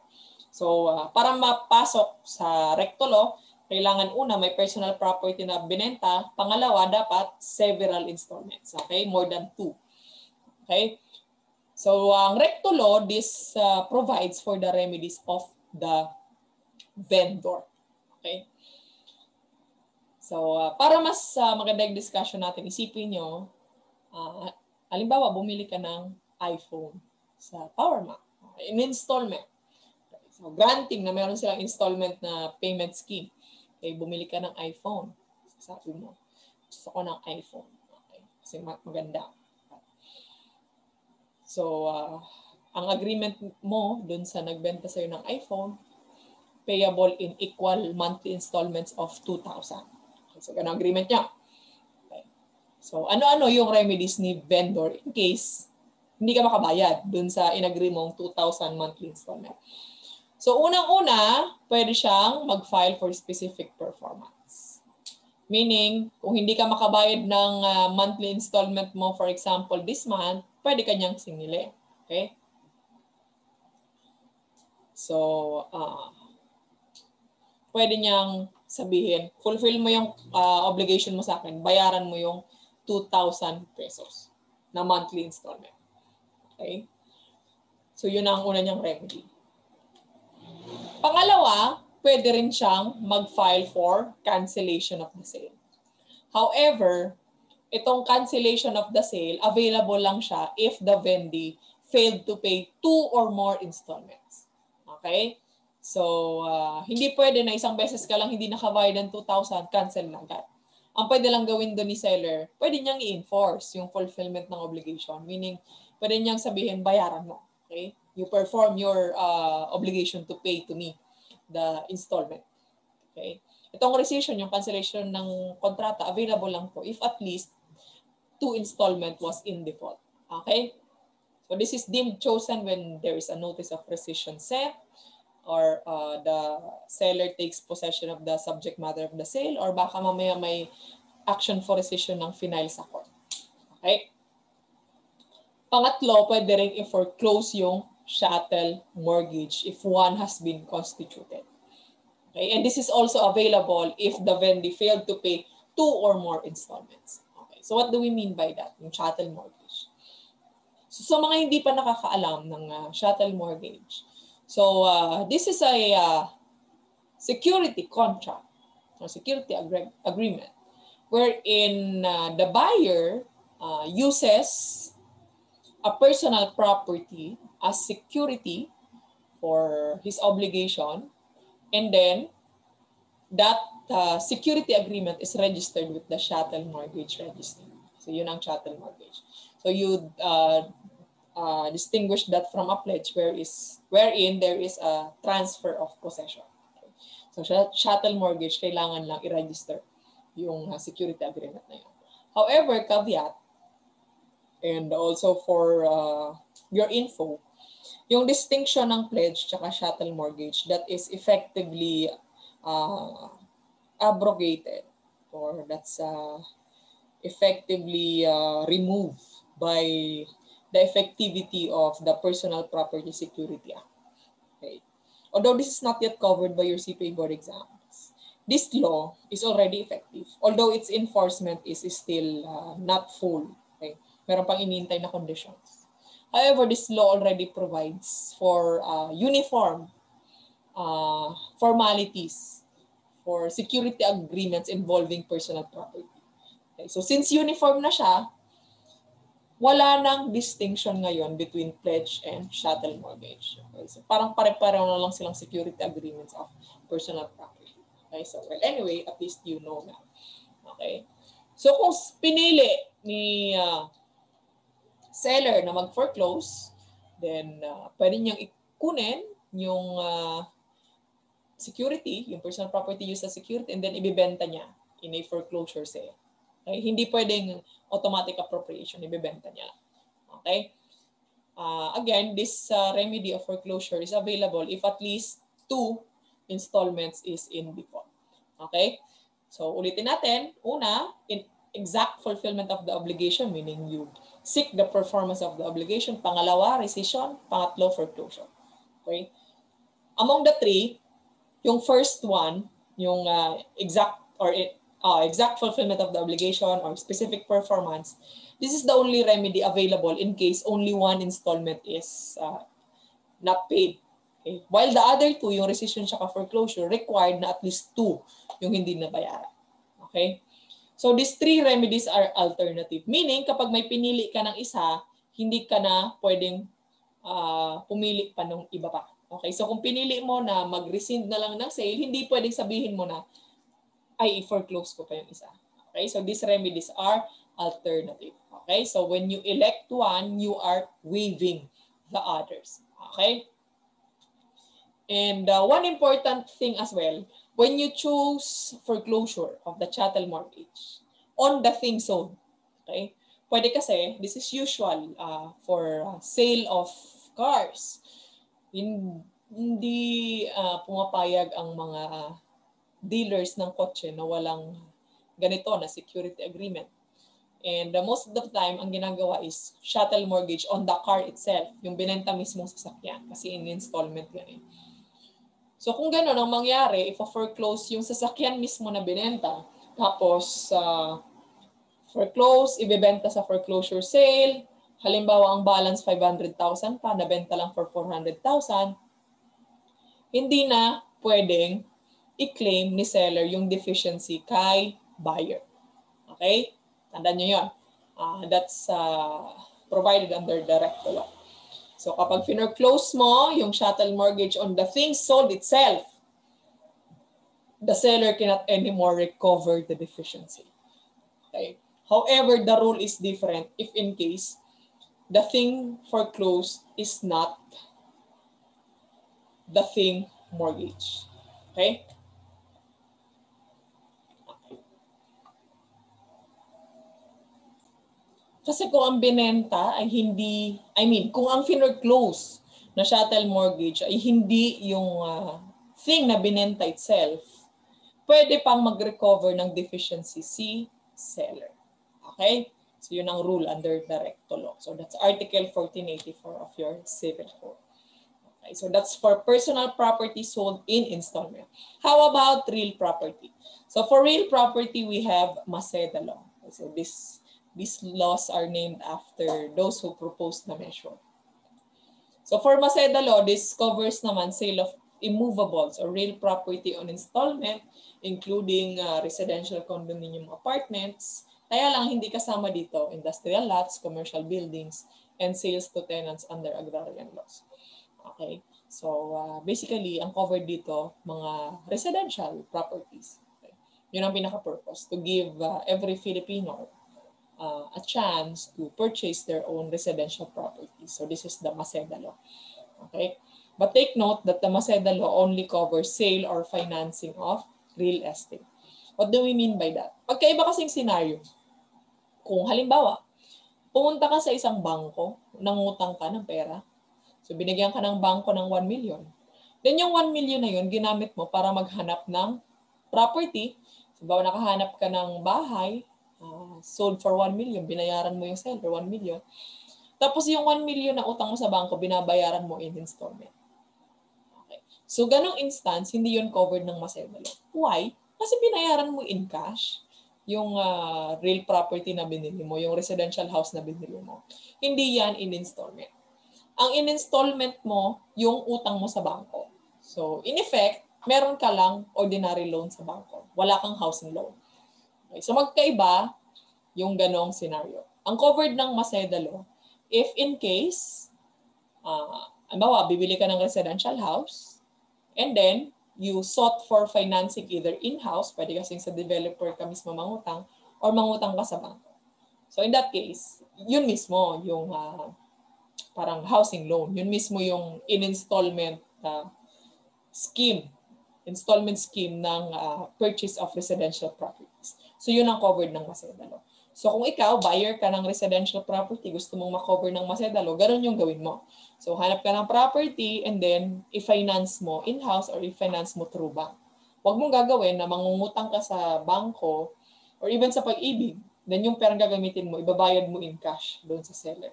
So, para mapasok sa recto law, kailangan una may personal property na binenta. Pangalawa, dapat several installments. Okay? More than two. Okay? So, ang recto law, this provides for the remedies of the vendor. Okay? So, para mas maganda yung discussion natin, isipin nyo, halimbawa, bumili ka ng iPhone sa PowerMac, in installment. Okay. So, granting na meron silang installment na payment scheme. Okay, bumili ka ng iPhone. Sabi mo, gusto ko ng iPhone. Okay. Kasi maganda. So, ang agreement mo dun sa nagbenta sa'yo ng iPhone, payable in equal monthly installments of 2,000. So, ganun ang agreement niya. Okay. So, ano-ano yung remedies ni vendor in case hindi ka makabayad dun sa in-agree mong 2,000 monthly installment. So, unang-una, pwede siyang mag-file for specific performance. Meaning, kung hindi ka makabayad ng monthly installment mo, for example, this month, pwede ka niyang singile. Okay? So, pwede niyang sabihin, fulfill mo yung obligation mo sa akin, bayaran mo yung 2,000 pesos na monthly installment. Okay? So, yun ang una niyang remedy. Pangalawa, pwede rin siyang mag-file for cancellation of the sale. However, itong cancellation of the sale, available lang siya if the vendee failed to pay 2 or more installments. Okay? So, hindi pwede na isang beses ka lang hindi nakabayad ng 2,000, cancel na agad. Ang pwede lang gawin doon ni seller, pwede niyang i-enforce yung fulfillment ng obligation. Meaning, pwede niyang sabihin, bayaran mo. Okay? You perform your obligation to pay to me the installment. Okay? Itong rescission, yung cancellation ng kontrata, available lang po if at least 2 installments was in default. Okay? So, this is deemed chosen when there is a notice of rescission sent, or the seller takes possession of the subject matter of the sale, or baka mamaya may action for rescission ng final sa court. Okay? Pangatlo, pwede rin i-foreclose yung chattel mortgage if one has been constituted. Okay? And this is also available if the vendee failed to pay 2 or more installments. Okay? So what do we mean by that? Yung chattel mortgage. So mga hindi pa nakakaalam ng chattel mortgage, so this is a security contract or security agreement wherein the buyer uses a personal property as security for his obligation, and then that security agreement is registered with the chattel mortgage registry. So yun ang chattel mortgage. So you distinguish that from a pledge wherein there is a transfer of possession. Okay. So chattel mortgage, kailangan lang i-register yung security agreement na yun. However, caveat, and also for your info, yung distinction ng pledge tsaka chattel mortgage, that is effectively abrogated, or that's effectively removed by the effectivity of the Personal Property Security Act. Okay. Although this is not yet covered by your CPA board exams, this law is already effective, although its enforcement is still not full. Okay. Meron pang inintay na conditions. However, this law already provides for uniform formalities for security agreements involving personal property. Okay. So since uniform na siya, wala nang distinction ngayon between pledge and chattel mortgage. Okay, so parang pare-pareho na lang silang security agreements of personal property. Okay, so well, anyway, at least you know na. Okay. So kung pinili ni seller na mag-foreclose, then pwede niyang ikunin yung security, yung personal property used as security, and then ibibenta niya in a foreclosure sale. Okay? Hindi pwedeng automatic appropriation, ibibenta niya lang. Okay? Again, this remedy of foreclosure is available if at least 2 installments is in default. Okay? So, ulitin natin. Una, in exact fulfillment of the obligation, meaning you seek the performance of the obligation. Pangalawa, rescission. Pangatlo, foreclosure. Okay? Among the three, yung first one, yung exact fulfillment of the obligation or specific performance, this is the only remedy available in case only one installment is not paid. Okay? While the other two, yung rescission at foreclosure, required na at least two yung hindi nabayaran. Okay? So these three remedies are alternative. Meaning, kapag may pinili ka ng isa, hindi ka na pwedeng pumili pa ng iba pa. Okay? So kung pinili mo na mag-rescind na lang ng sale, hindi pwedeng sabihin mo na, ay, i-foreclose ko pa yung isa. Okay? So these remedies are alternative. Okay? So when you elect one, you are waiving the others. Okay? And one important thing as well, when you choose foreclosure of the chattel mortgage on the thing sold, okay? Pwede kasi, this is usual for sale of cars. Hindi pumapayag ang mga dealers ng kotse na walang ganito na security agreement. And most of the time, ang ginagawa is chattel mortgage on the car itself, yung binenta mismo sa sasakyan kasi in installment ganito. So kung gano'n ang mangyari, i-foreclose yung sasakyan mismo na binenta, tapos foreclose, ibebenta sa foreclosure sale, halimbawa ang balance 500,000 pa, nabenta lang for 400,000, hindi na pwedeng i-claim ni seller yung deficiency kay buyer. Okay? Tandaan nyo yun. That's provided under the Recto Law. So kapag foreclose mo yung chattel mortgage on the thing sold itself, the seller cannot anymore recover the deficiency. Okay. However, the rule is different if in case the thing foreclosed is not the thing mortgage. Okay? Kasi kung ang binenta ay hindi, kung ang foreclose na chattel mortgage ay hindi yung thing na binenta itself, pwede pang mag-recover ng deficiency si seller. Okay? So yun ang rule under the Recto Law. So that's Article 1484 of your Civil Code. Okay, so that's for personal property sold in installment. How about real property? So for real property, we have Maceda Law. So these laws are named after those who proposed the measure. So for Maceda Law, this covers naman sale of immovables or real property on installment, including residential condominium apartments. Kaya lang hindi kasama dito industrial lots, commercial buildings, and sales to tenants under agrarian laws. Okay, so basically, ang covered dito, mga residential properties. Okay. Yun ang pinaka-purpose, to give every Filipino a chance to purchase their own residential property. So this is the Maceda Law. Okay? But take note that the Maceda Law only covers sale or financing of real estate. What do we mean by that? Pagkaiba kasing scenario. Kung halimbawa, pumunta ka sa isang bangko, nangutang ka ng pera. So binigyan ka ng bangko ng 1 million. Then yung 1 million na yun, ginamit mo para maghanap ng property. So bawa nakahanap ka ng bahay, sold for 1 million, binayaran mo yung seller, 1 million. Tapos yung 1 million na utang mo sa bangko, binabayaran mo in installment. Okay. So, ganong instance, hindi yun covered ng Maceda Law. Why? Kasi binayaran mo in cash yung real property na binili mo, yung residential house na binili mo. Hindi yan in installment. Ang in installment mo, yung utang mo sa bangko. So, in effect, meron ka lang ordinary loan sa bangko. Wala kang housing loan. Okay, so magkaiba yung ganong scenario. Ang covered ng Maceda Law, if in case, bibili ka ng residential house, and then you sought for financing either in-house, pwede kasing sa developer ka mismo mangutang, or mangutang ka sa bangko. So in that case, yun mismo yung parang housing loan, yun mismo yung in-installment scheme, installment scheme ng purchase of residential properties. So, yun ang covered ng Maceda Law. So, kung ikaw, buyer ka ng residential property, gusto mong makover ng Maceda Law, ganun yung gawin mo. So, hanap ka ng property and then i-finance mo in-house or i-finance mo through bank. Huwag mong gagawin na mangungutang ka sa bangko or even sa Pag-ibig, then yung perang gagamitin mo, ibabayad mo in cash doon sa seller.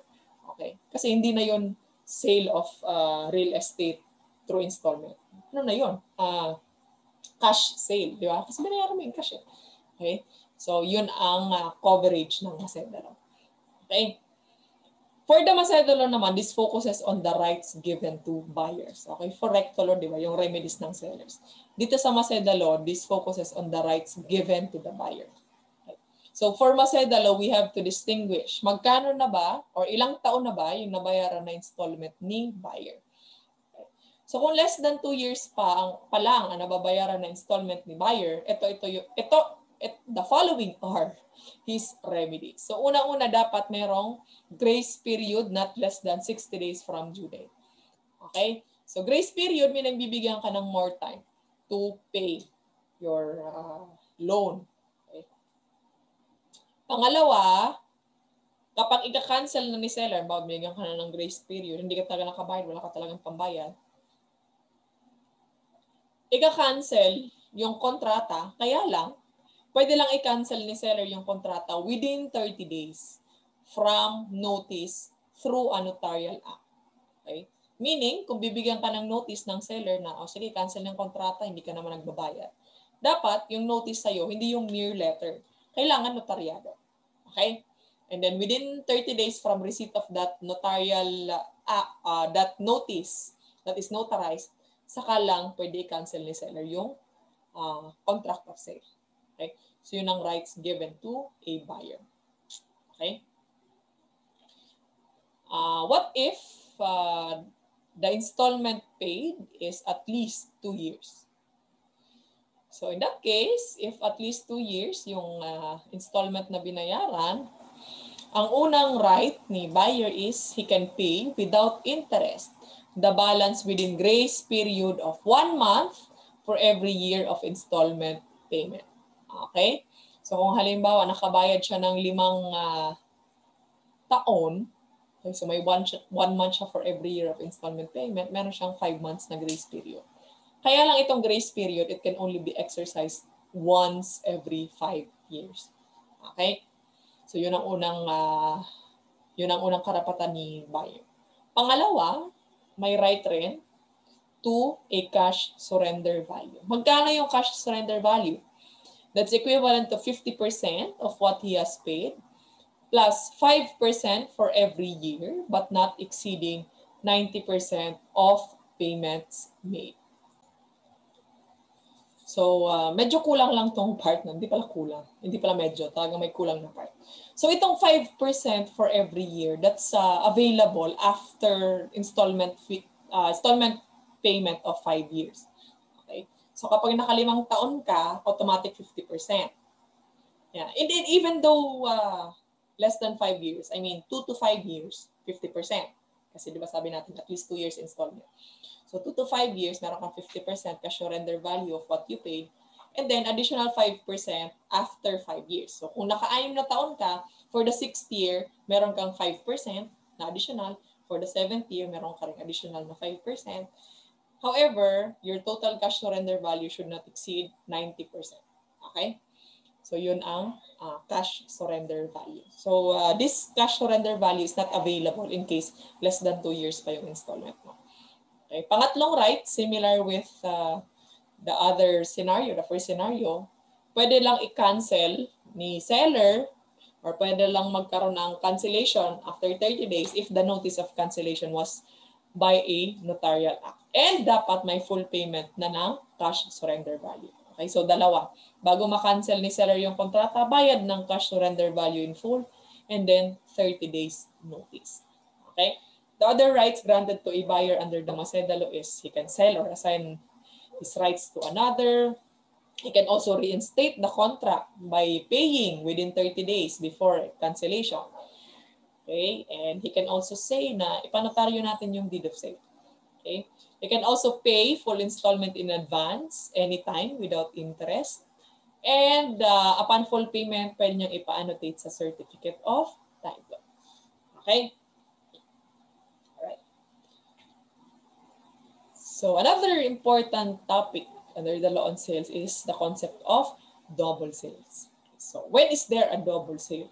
Okay? Kasi hindi na yun sale of real estate through installment. Ano na yun? Cash sale, di ba? Kasi binayaran mo in cash eh. Okay? So, yun ang coverage ng Maceda Law. Okay? For the Maceda Law naman, this focuses on the rights given to buyers. Okay? For Recto Law, di ba? Yung remedies ng sellers. Dito sa Maceda Law, this focuses on the rights given to the buyer. Okay? So, for Maceda Law, we have to distinguish magkano na ba or ilang taon na ba yung nabayaran na installment ni buyer. Okay? So, kung less than 2 years pa lang ang nababayaran na installment ni buyer, the following are his remedies. So, una-una dapat merong grace period not less than 60 days from due date. Okay? So, grace period, may nagbibigyan ka ng more time to pay your loan. Okay? Pangalawa, kapag ika-cancel na ni seller, bigyan ka na ng grace period, hindi ka talaga nakabayad, wala ka talagang pambayad. Ika-cancel yung kontrata, kaya lang, pwede lang i-cancel ni seller yung kontrata within 30 days from notice through a notarial act. Okay? Meaning, kung bibigyan ka ng notice ng seller na, sige, cancel ng kontrata, hindi ka naman nagbabayad. Dapat, yung notice sa'yo, hindi yung mere letter. Kailangan notaryado. Okay? And then, within 30 days from receipt of that notarial that notice that is notarized, saka lang pwede i-cancel ni seller yung contract of sale. Okay? So, yun ang rights given to a buyer. Okay? What if the installment paid is at least 2 years? So, in that case, if at least 2 years yung installment na binayaran, ang unang right ni buyer is he can pay without interest the balance within grace period of 1 month for every year of installment payment. Okay? So, kung halimbawa, nakabayad siya ng 5 taon, okay, so may 1 month siya for every year of installment payment, meron siyang 5 months na grace period. Kaya lang itong grace period, it can only be exercised once every 5 years. Okay? So, yun ang unang karapatan ni buyer. Pangalawa, may right rin to a cash surrender value. Magkano yung cash surrender value? That's equivalent to 50% of what he has paid plus 5% for every year but not exceeding 90% of payments made. So, medyo kulang lang tong part na. Hindi pala kulang. Hindi pala medyo. Talagang may kulang na part. So, itong 5% for every year, that's available after installment payment of 5 years. So, kapag nakalimang taon ka, automatic 50%. Yeah. And then, even though less than 5 years, I mean, 2 to 5 years, 50%. Kasi di ba sabi natin, at least 2 years installment. So, 2 to 5 years, meron kang 50% cash surrender value of what you paid. And then, additional 5% after 5 years. So, kung naka-anim na taon ka, for the 6th year, meron kang 5% na additional. For the 7th year, meron ka rin additional na 5%. However, your total cash surrender value should not exceed 90%. Okay? So, yun ang cash surrender value. So, this cash surrender value is not available in case less than 2 years pa yung installment mo. Okay? Pangatlong right, similar with the other scenario, the first scenario, pwede lang i-cancel ni seller or pwede lang magkaroon ng cancellation after 30 days if the notice of cancellation was by a notarial act. And dapat may full payment na ng cash surrender value. Okay, so dalawa. Bago makancel ni seller yung kontrata, bayad ng cash surrender value in full and then 30 days notice. Okay? The other rights granted to a buyer under the Maceda Law is he can sell or assign his rights to another. He can also reinstate the contract by paying within 30 days before cancellation. Okay? And he can also say na ipanotaryo natin yung deed of sale. Okay? He can also pay full installment in advance anytime without interest. And upon full payment, pwede niyang ipa-annotate sa Certificate of Title. Okay? Alright. So another important topic under the law on sales is the concept of double sales. So when is there a double sale?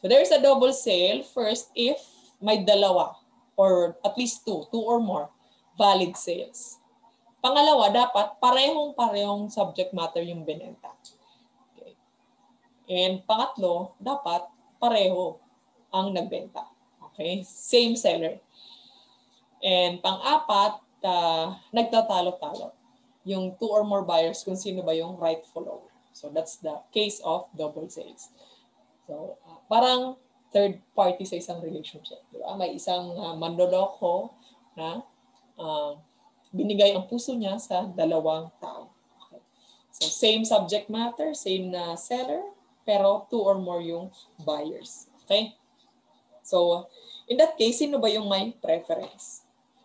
So there is a double sale first if may dalawa or at least two or more valid sales. Pangalawa, dapat parehong subject matter yung binenta. Okay. And pangatlo, dapat pareho ang nagbenta. Okay? Same seller. And pang-apat, nagtatalo-talo yung two or more buyers kung sino ba yung rightful owner. So that's the case of double sales. So parang third party sa isang relationship. Diba? May isang manloloko na binigay ang puso niya sa dalawang tao. Okay. So same subject matter, same na seller, pero two or more yung buyers. Okay? So in that case, sino ba yung may preference?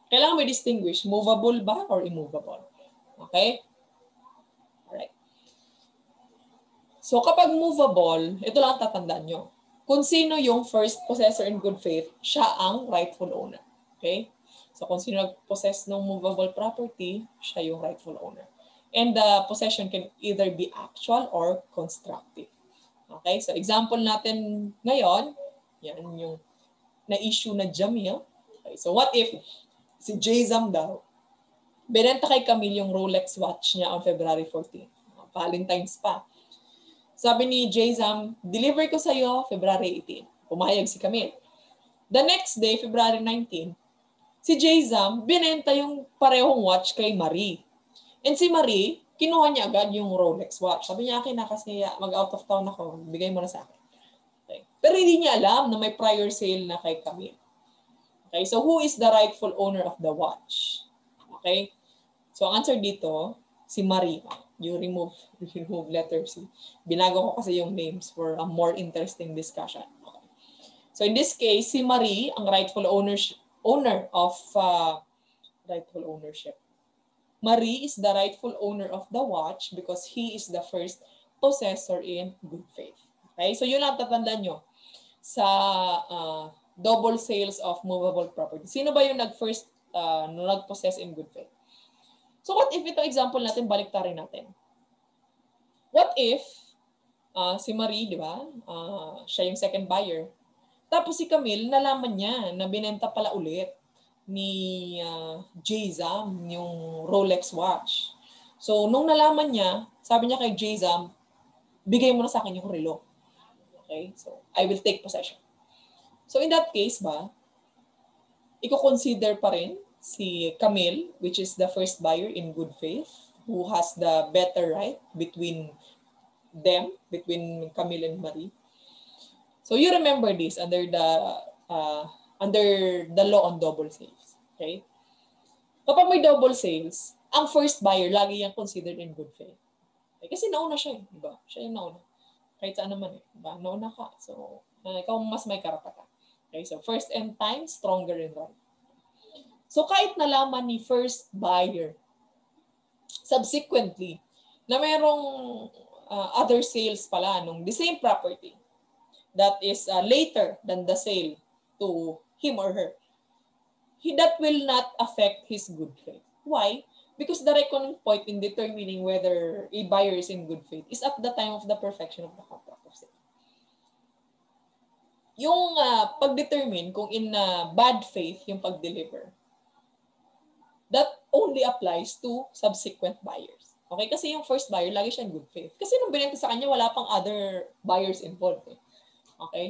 Kailangan may distinguish, movable ba or immovable? Okay? Alright. So kapag movable, ito lang tatandaan nyo. Kung sino yung first possessor in good faith, siya ang rightful owner. Okay? So kung sino nag-possess ng movable property, siya yung rightful owner. And the possession can either be actual or constructive. Okay? So example natin ngayon, yan yung na-issue na Jamil. Okay, so what if si Jay Zam daw, binenta kay Camille yung Rolex watch niya on February 14. Valentine's pa. Sabi ni Jay Zam, deliver ko sa'yo February 18. Pumayag si Camille. The next day, February 19, si Jay Zam, binenta yung parehong watch kay Marie. And si Marie, kinuha niya agad yung Rolex watch. Sabi niya, akin na kasi mag-out of town ako. Bigay mo na sa akin. Okay. Pero hindi niya alam na may prior sale na kay Camille. Okay, so who is the rightful owner of the watch? Okay? So ang answer dito, si Marie. You remove letter C. Binago ko kasi yung names for a more interesting discussion. Okay. So in this case, si Marie, ang rightful owner of rightful ownership. Marie is the rightful owner of the watch because he is the first possessor in good faith. Okay? So yun lang tatandaan nyo sa double sales of movable property. Sino ba yung nag-possess in good faith? So what if ito example natin, baliktarin natin. What if si Marie, di ba, siya yung second buyer. Tapos si Camille, nalaman niya na binenta pala ulit ni Jay Zam yung Rolex watch. So, nung nalaman niya, sabi niya kay Jay Zam, bigay mo na sa akin yung relo. Okay? So, I will take possession. So, in that case ba, i-consider pa rin si Camille, which is the first buyer in good faith, who has the better right between them, between Camille and Marie. So you remember this under the law on double sales, okay? Kapag may double sales, ang first buyer lagi yung considered in good faith. Okay? Kasi nauna siya, di ba? Siya yung nauna. Kahit saan naman, di ba? Nauna ka. So, ikaw mas may karapatan. Okay? So, first and time, stronger in right. So, kahit nalaman ni first buyer, subsequently, na mayroong other sales pala nung the same property, that is later than the sale to him or her, that will not affect his good faith. Why? Because the reckoning point in determining whether a buyer is in good faith is at the time of the perfection of the contract of sale. Yung pag-determine kung in bad faith yung pag-deliver, that only applies to subsequent buyers. Okay? Kasi yung first buyer, lagi siya in good faith. Kasi nung binenta sa kanya, wala pang other buyers involved. Eh. Okay?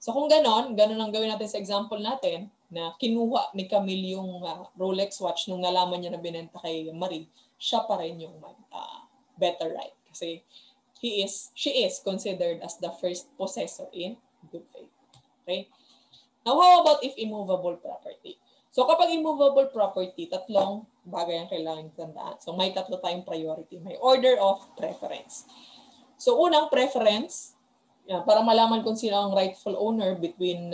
So kung ganon ang gawin natin sa example natin na kinuha ni Camille yung Rolex watch nung nalaman niya na binenta kay Marie, siya pa rin yung better right. Kasi she is considered as the first possessor in good faith. Okay? Now how about if immovable property? So kapag immovable property, tatlong bagay ang kailangan tandaan. So may tatlo tayong priority. May order of preference. So unang preference, para malaman kung sino ang rightful owner between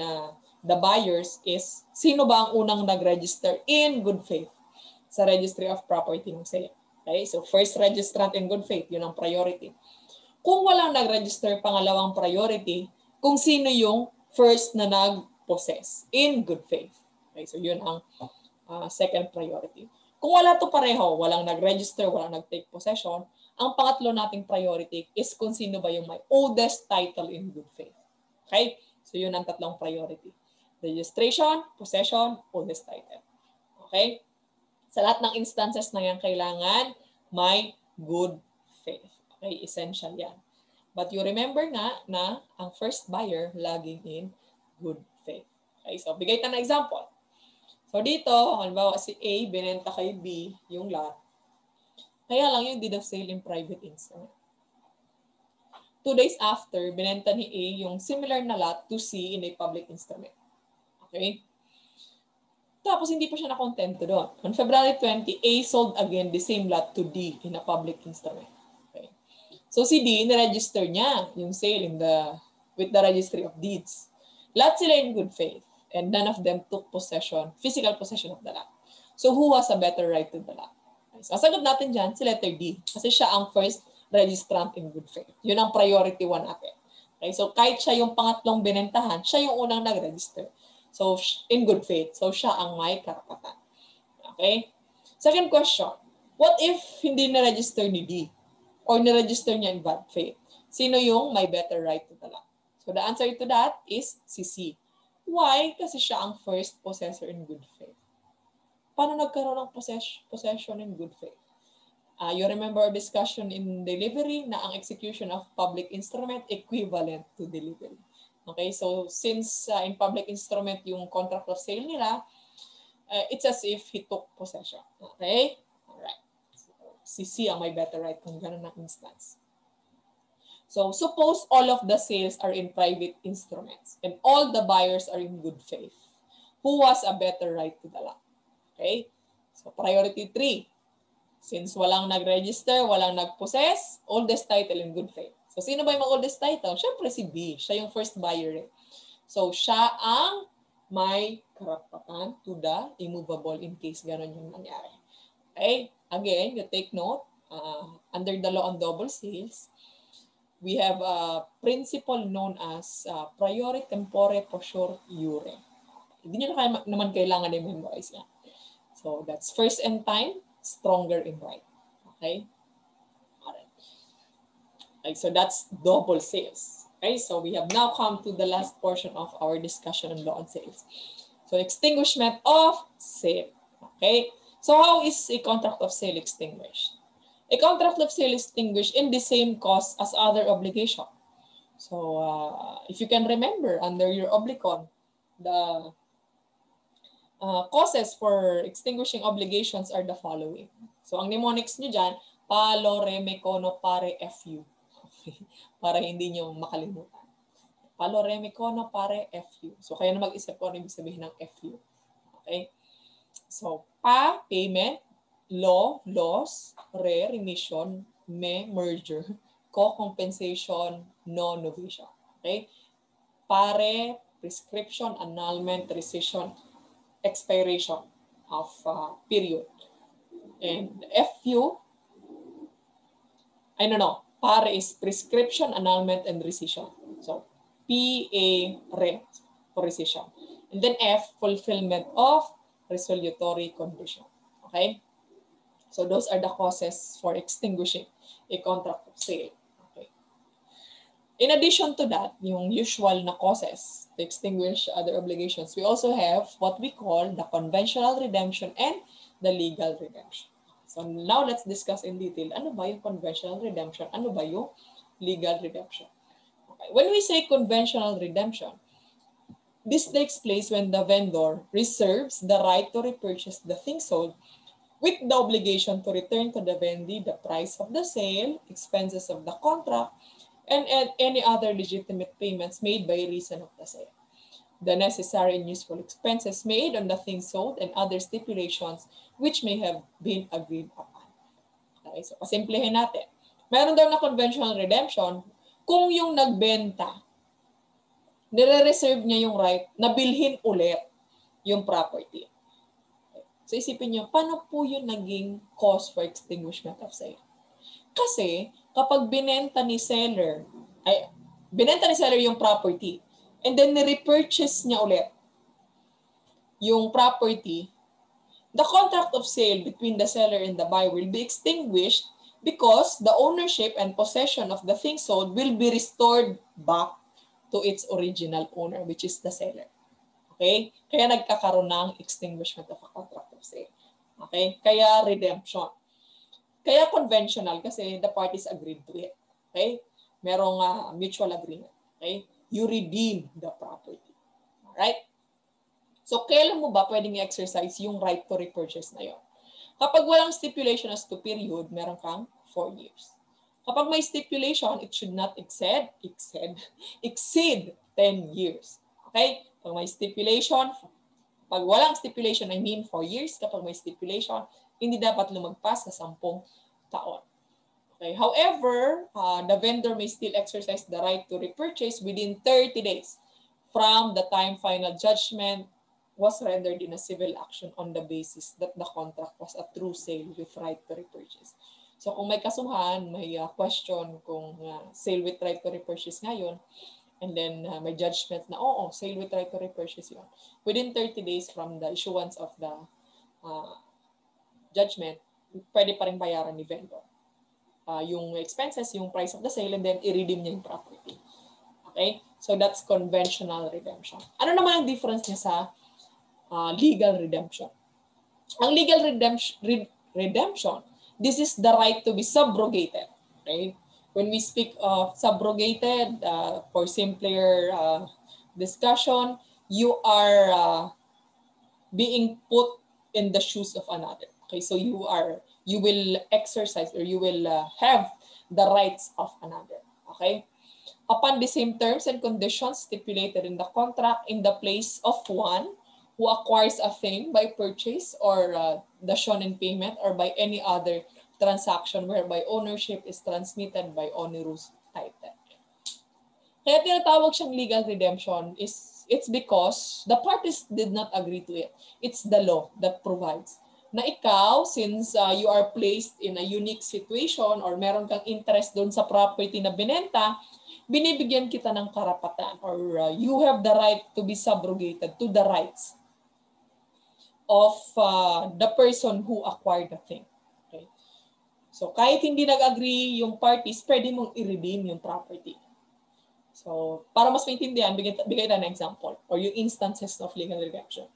the buyers is sino ba ang unang nag-register in good faith sa registry of property ng sale. Okay? So first registrant in good faith, yun ang priority. Kung walang nag-register, pangalawang priority, kung sino yung first na nag-possess in good faith. Okay? So yun ang second priority. Kung wala to pareho, walang nag-register, walang nag-take possession, ang pangatlo nating priority is kung sino ba yung may oldest title in good faith. Okay? So yun ang tatlong priority. Registration, possession, oldest title. Okay? Sa lahat ng instances na yan, kailangan may good faith. Okay? Essential yan. But you remember nga na ang first buyer laging in good faith. Okay? So bigay tayo ng example. So dito, halimbawa si A, binenta kay B yung lot. Kaya lang yung deed of sale in private instrument. 2 days after, binenta ni A yung similar na lot to C in a public instrument. Okay? Tapos hindi pa siya nakontento doon. On February 20, A sold again the same lot to D in a public instrument. Okay? So si D, na-register niya yung sale with the registry of deeds. Lahat sila in good faith. And none of them took possession, physical possession of the lot. So who has a better right to the lot? So sagot natin dyan si letter D kasi siya ang first registrant in good faith. Yun ang priority one natin. Okay, so kahit siya yung pangatlong binentahan, siya yung unang nag-register. So in good faith, so siya ang may karapatan. Okay? Second question, what if hindi na-register ni D or na-register niya in bad faith? Sino yung may better right to the lot? So the answer to that is si C. Why? Kasi siya ang first possessor in good faith. Paano nagkaroon ng possession in good faith? You remember our discussion in delivery na ang execution of public instrument equivalent to delivery. Okay, so since in public instrument yung contract of sale nila, it's as if he took possession. Okay? Alright. So, si C ang may better right kung gano'n ang instance. So suppose all of the sales are in private instruments and all the buyers are in good faith. Who has a better right to the lot? Okay? So priority 3. Since walang nag-register, walang nag-possess, oldest title in good faith. So sino ba yung oldest title? Siyempre si B. Siya yung first buyer. So siya ang may karapatan to the immovable in case gano'n yung nangyari. Okay? Again, you take note, under the law on double sales, we have a principle known as priori tempore possessor iure. Hindi nyo na naman kailangan i-memorize yan. So that's first in time, stronger in right. Okay? Alright. Okay, so that's double sales. Okay, so we have now come to the last portion of our discussion on law on sales. So extinguishment of sale. Okay? So how is a contract of sale extinguished? A contract of sale is extinguished in the same cause as other obligation. So, if you can remember, under your oblicon, the causes for extinguishing obligations are the following. So, ang mnemonics nyo dyan, palo, reme, kono, pare, fu. Okay. Para hindi nyo makalimutan. Palo, reme, kono, pare, fu. So, kaya na mag-isip ko ano ibig sabihin ng fu. Okay? So, pa, payment. Law, loss. Re, remission. Me, merger. Co, compensation. No, novation. Okay? Pare, prescription, annulment, rescission, expiration of period. And FU, I don't know. Pare is prescription, annulment, and rescission. So, PA, re, for rescission. And then F, fulfillment of resolutory condition. Okay? So those are the causes for extinguishing a contract of sale. Okay. In addition to that, yung usual na causes to extinguish other obligations, we also have what we call the conventional redemption and the legal redemption. So now let's discuss in detail, ano ba yung conventional redemption? Ano ba yung legal redemption? Okay. When we say conventional redemption, this takes place when the vendor reserves the right to repurchase the thing sold with the obligation to return to the vendee the price of the sale, expenses of the contract, and any other legitimate payments made by reason of the sale, the necessary and useful expenses made on the thing sold, and other stipulations which may have been agreed upon. Okay, so pasimplehin natin. Meron daw na conventional redemption kung yung nagbenta, nire-reserve niya yung right na bilhin ulit yung property. So isipin nyo, paano po yun naging cause for extinguishment of sale? Kasi kapag binenta ni seller yung property and then ni-repurchase niya ulit yung property The contract of sale between the seller and the buyer will be extinguished because the ownership and possession of the thing sold will be restored back to its original owner, which is the seller. Okay? Kaya nagkakaroon ng extinguishment of a contract of sale. Okay? Kaya redemption. Kaya conventional kasi the parties agreed to it. Okay? Merong mutual agreement. Okay? You redeem the property. Alright? So, kailan mo ba pwedeng i-exercise yung right to repurchase na yun? Kapag walang stipulation as to period, meron kang 4 years. Kapag may stipulation, it should not exceed 10 years. Okay? Kapag may stipulation, pag walang stipulation, I mean 4 years. Kapag may stipulation, hindi dapat lumagpas sa 10 taon. Okay. However, the vendor may still exercise the right to repurchase within 30 days from the time final judgment was rendered in a civil action on the basis that the contract was a true sale with right to repurchase. So kung may kasuhan, may question kung sale with right to repurchase ngayon, and then may judgment na oo, sale with right to repurchase yun. Within 30 days from the issuance of the judgment, pwede pa rin bayaran ni vendor. Yung expenses, yung price of the sale, and then i-redeem niya yung property. Okay? So that's conventional redemption. Ano naman ang difference niya sa legal redemption? Ang legal redemption, this is the right to be subrogated. Okay? When we speak of subrogated, for simpler discussion, you are being put in the shoes of another. Okay, so you will exercise or you will have the rights of another. Okay? Upon the same terms and conditions stipulated in the contract in the place of one who acquires a thing by purchase or dashon in payment or by any other transaction whereby ownership is transmitted by onerous title. Kaya tinatawag siyang legal redemption is it's because the parties did not agree to it. It's the law that provides na ikaw, since you are placed in a unique situation or meron kang interest doon sa property na binenta, binibigyan kita ng karapatan or you have the right to be subrogated to the rights of the person who acquired the thing. Okay? So kahit hindi nag-agree yung parties, pwede mong i-redeem yung property. So para mas maintindihan, bigay na ng example or yung instances of legal redemption.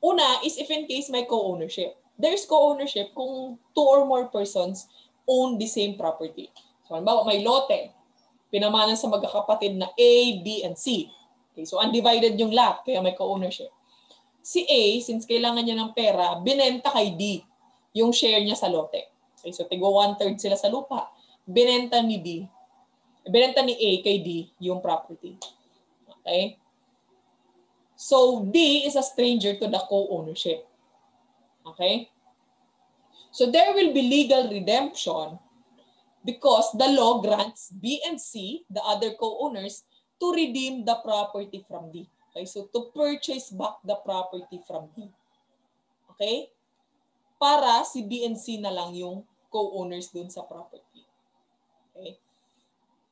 Una is if in case may co-ownership. There's co-ownership kung 2 or more persons own the same property. So, halimbawa, may lote. Pinamanan sa magkakapatid na A, B, and C. Okay, so, undivided yung lot, kaya may co-ownership. Si A, since kailangan niya ng pera, binenta kay D yung share niya sa lote. Okay, so, tigwa 1/3 sila sa lupa. Binenta ni A kay D yung property. Okay? So, D is a stranger to the co-ownership. Okay? So, there will be legal redemption because the law grants B and C, the other co-owners, to redeem the property from D. Okay? So, to purchase back the property from D. Okay? Para si B and C na lang yung co-owners dun sa property. Okay?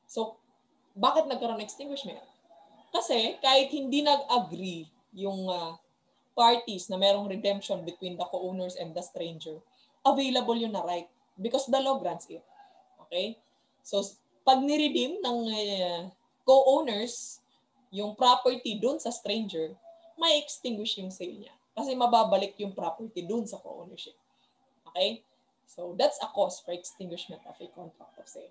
So, bakit nagkaroon ng extinguishment? Kasi kahit hindi nag-agree yung parties na merong redemption between the co-owners and the stranger, available yun na right because the law grants it. Okay? So, pag ni-redeem ng co-owners yung property dun sa stranger, may extinguish yung sale niya kasi mababalik yung property dun sa co-ownership. Okay? So, that's a cause for extinguishment of a contract of sale.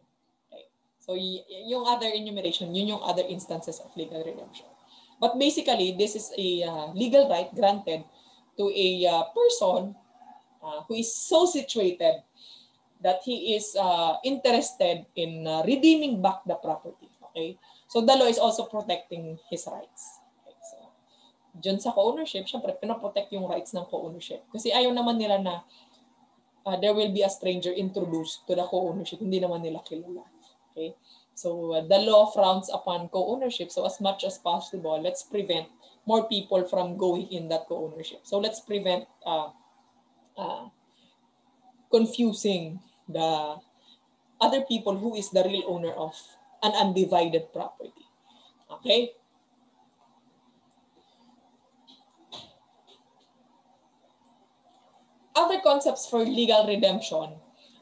So, yung other enumeration, yun yung other instances of legal redemption. But basically, this is a legal right granted to a person who is so situated that he is interested in redeeming back the property. Okay? So, the law is also protecting his rights. Okay? So, dyan sa co-ownership, syempre, pinaprotect yung rights ng co-ownership. Kasi ayaw naman nila na there will be a stranger introduced to the co-ownership. Hindi naman nila kilala. Okay, so the law frowns upon co-ownership. So as much as possible, let's prevent more people from going in that co-ownership. So let's prevent confusing the other people who is the real owner of an undivided property. Okay. Other concepts for legal redemption.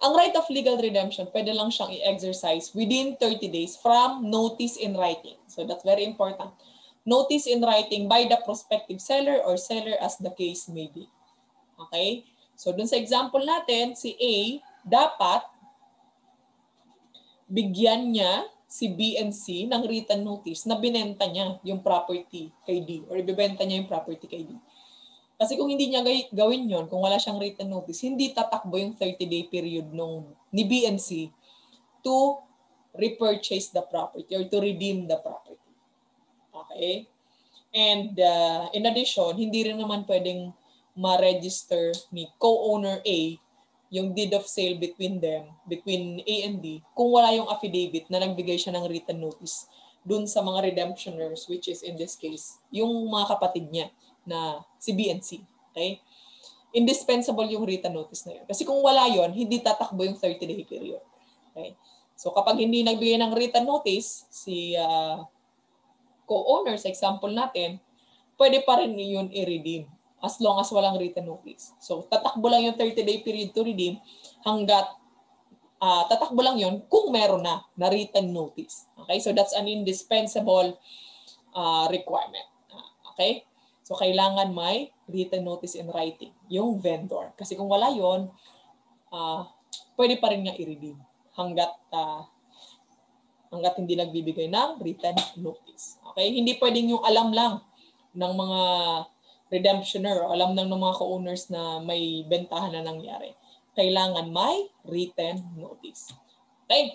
Ang right of legal redemption, pwede lang siyang i-exercise within 30 days from notice in writing. So that's very important. Notice in writing by the prospective seller or seller as the case may be. Okay? So dun sa example natin, si A dapat bigyan niya si B and C ng written notice na binenta niya yung property kay D or ibibenta niya yung property kay D. Kasi kung hindi niya gawin yon, kung wala siyang written notice, hindi tatakbo yung 30-day period ni B and C to repurchase the property or to redeem the property. Okay? And in addition, hindi rin naman pwedeng ma-register ni co-owner A yung deed of sale between them, between A and D, kung wala yung affidavit na nagbigay siya ng written notice dun sa mga redemptioners, which is in this case, yung mga kapatid niya na si B and C. Okay? Indispensable yung written notice na yun. Kasi kung wala yun, hindi tatakbo yung 30-day period. Okay? So kapag hindi nagbigay ng written notice, si co-owner, sa example natin, pwede pa rin yun i-redeem as long as walang written notice. So tatakbo lang yung 30-day period to redeem hanggat tatakbo lang yun kung meron na written notice. Okay? So that's an indispensable requirement. Okay? So, kailangan may written notice in writing, yung vendor. Kasi kung wala yun, pwede pa rin nga i-redeem hanggat hindi nagbibigay ng written notice. Okay? Hindi pwedeng yung alam lang ng mga redemptioner o alam lang ng mga co-owners na may bentahan na nangyari. Kailangan may written notice. Okay?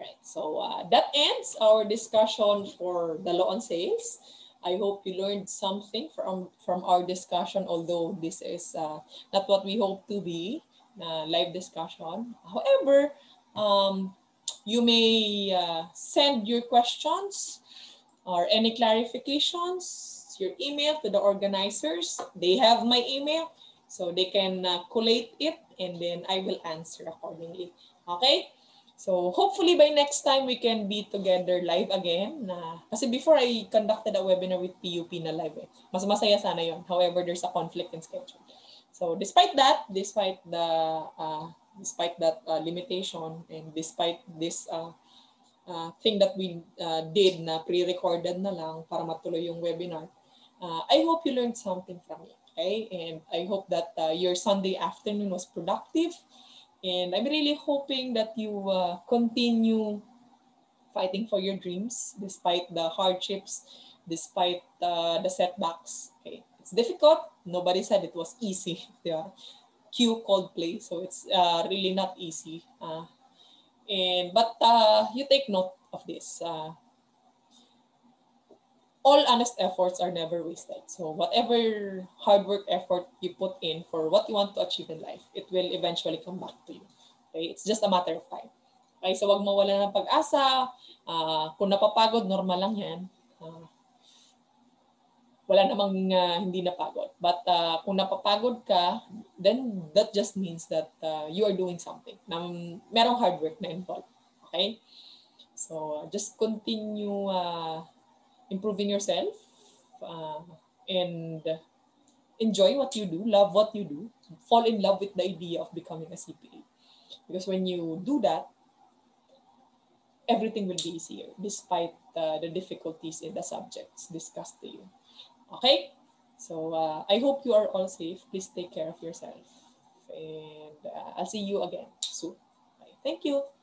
Alright. So, that ends our discussion for the law on sales. I hope you learned something from our discussion, although this is not what we hope to be, live discussion. However, you may send your questions or any clarifications, your email to the organizers. They have my email, so they can collate it, and then I will answer accordingly. Okay? So hopefully by next time we can be together live again. Kasi before I conducted a webinar with PUP na live eh. Mas masaya sana yon. However, there's a conflict in schedule. So despite that limitation and despite this thing that we did na pre-recorded na lang para matuloy yung webinar, I hope you learned something from it. Okay? And I hope that your Sunday afternoon was productive. And I'm really hoping that you continue fighting for your dreams despite the hardships, despite the setbacks. Okay, it's difficult. Nobody said it was easy. Yeah. Cue Coldplay, so it's really not easy. But you take note of this. All honest efforts are never wasted. So whatever hard work effort you put in for what you want to achieve in life, it will eventually come back to you. Okay? It's just a matter of time. Okay? So wag mawala ng pag-asa. Kung napapagod, normal lang yan. Wala namang hindi napagod. But kung napapagod ka, then that just means that you are doing something. Merong hard work na involved. Okay? So just continue improving yourself and enjoy what you do, love what you do, fall in love with the idea of becoming a CPA. Because when you do that, everything will be easier despite the difficulties in the subjects discussed to you. Okay? So I hope you are all safe. Please take care of yourself. And I'll see you again soon. Bye. Thank you.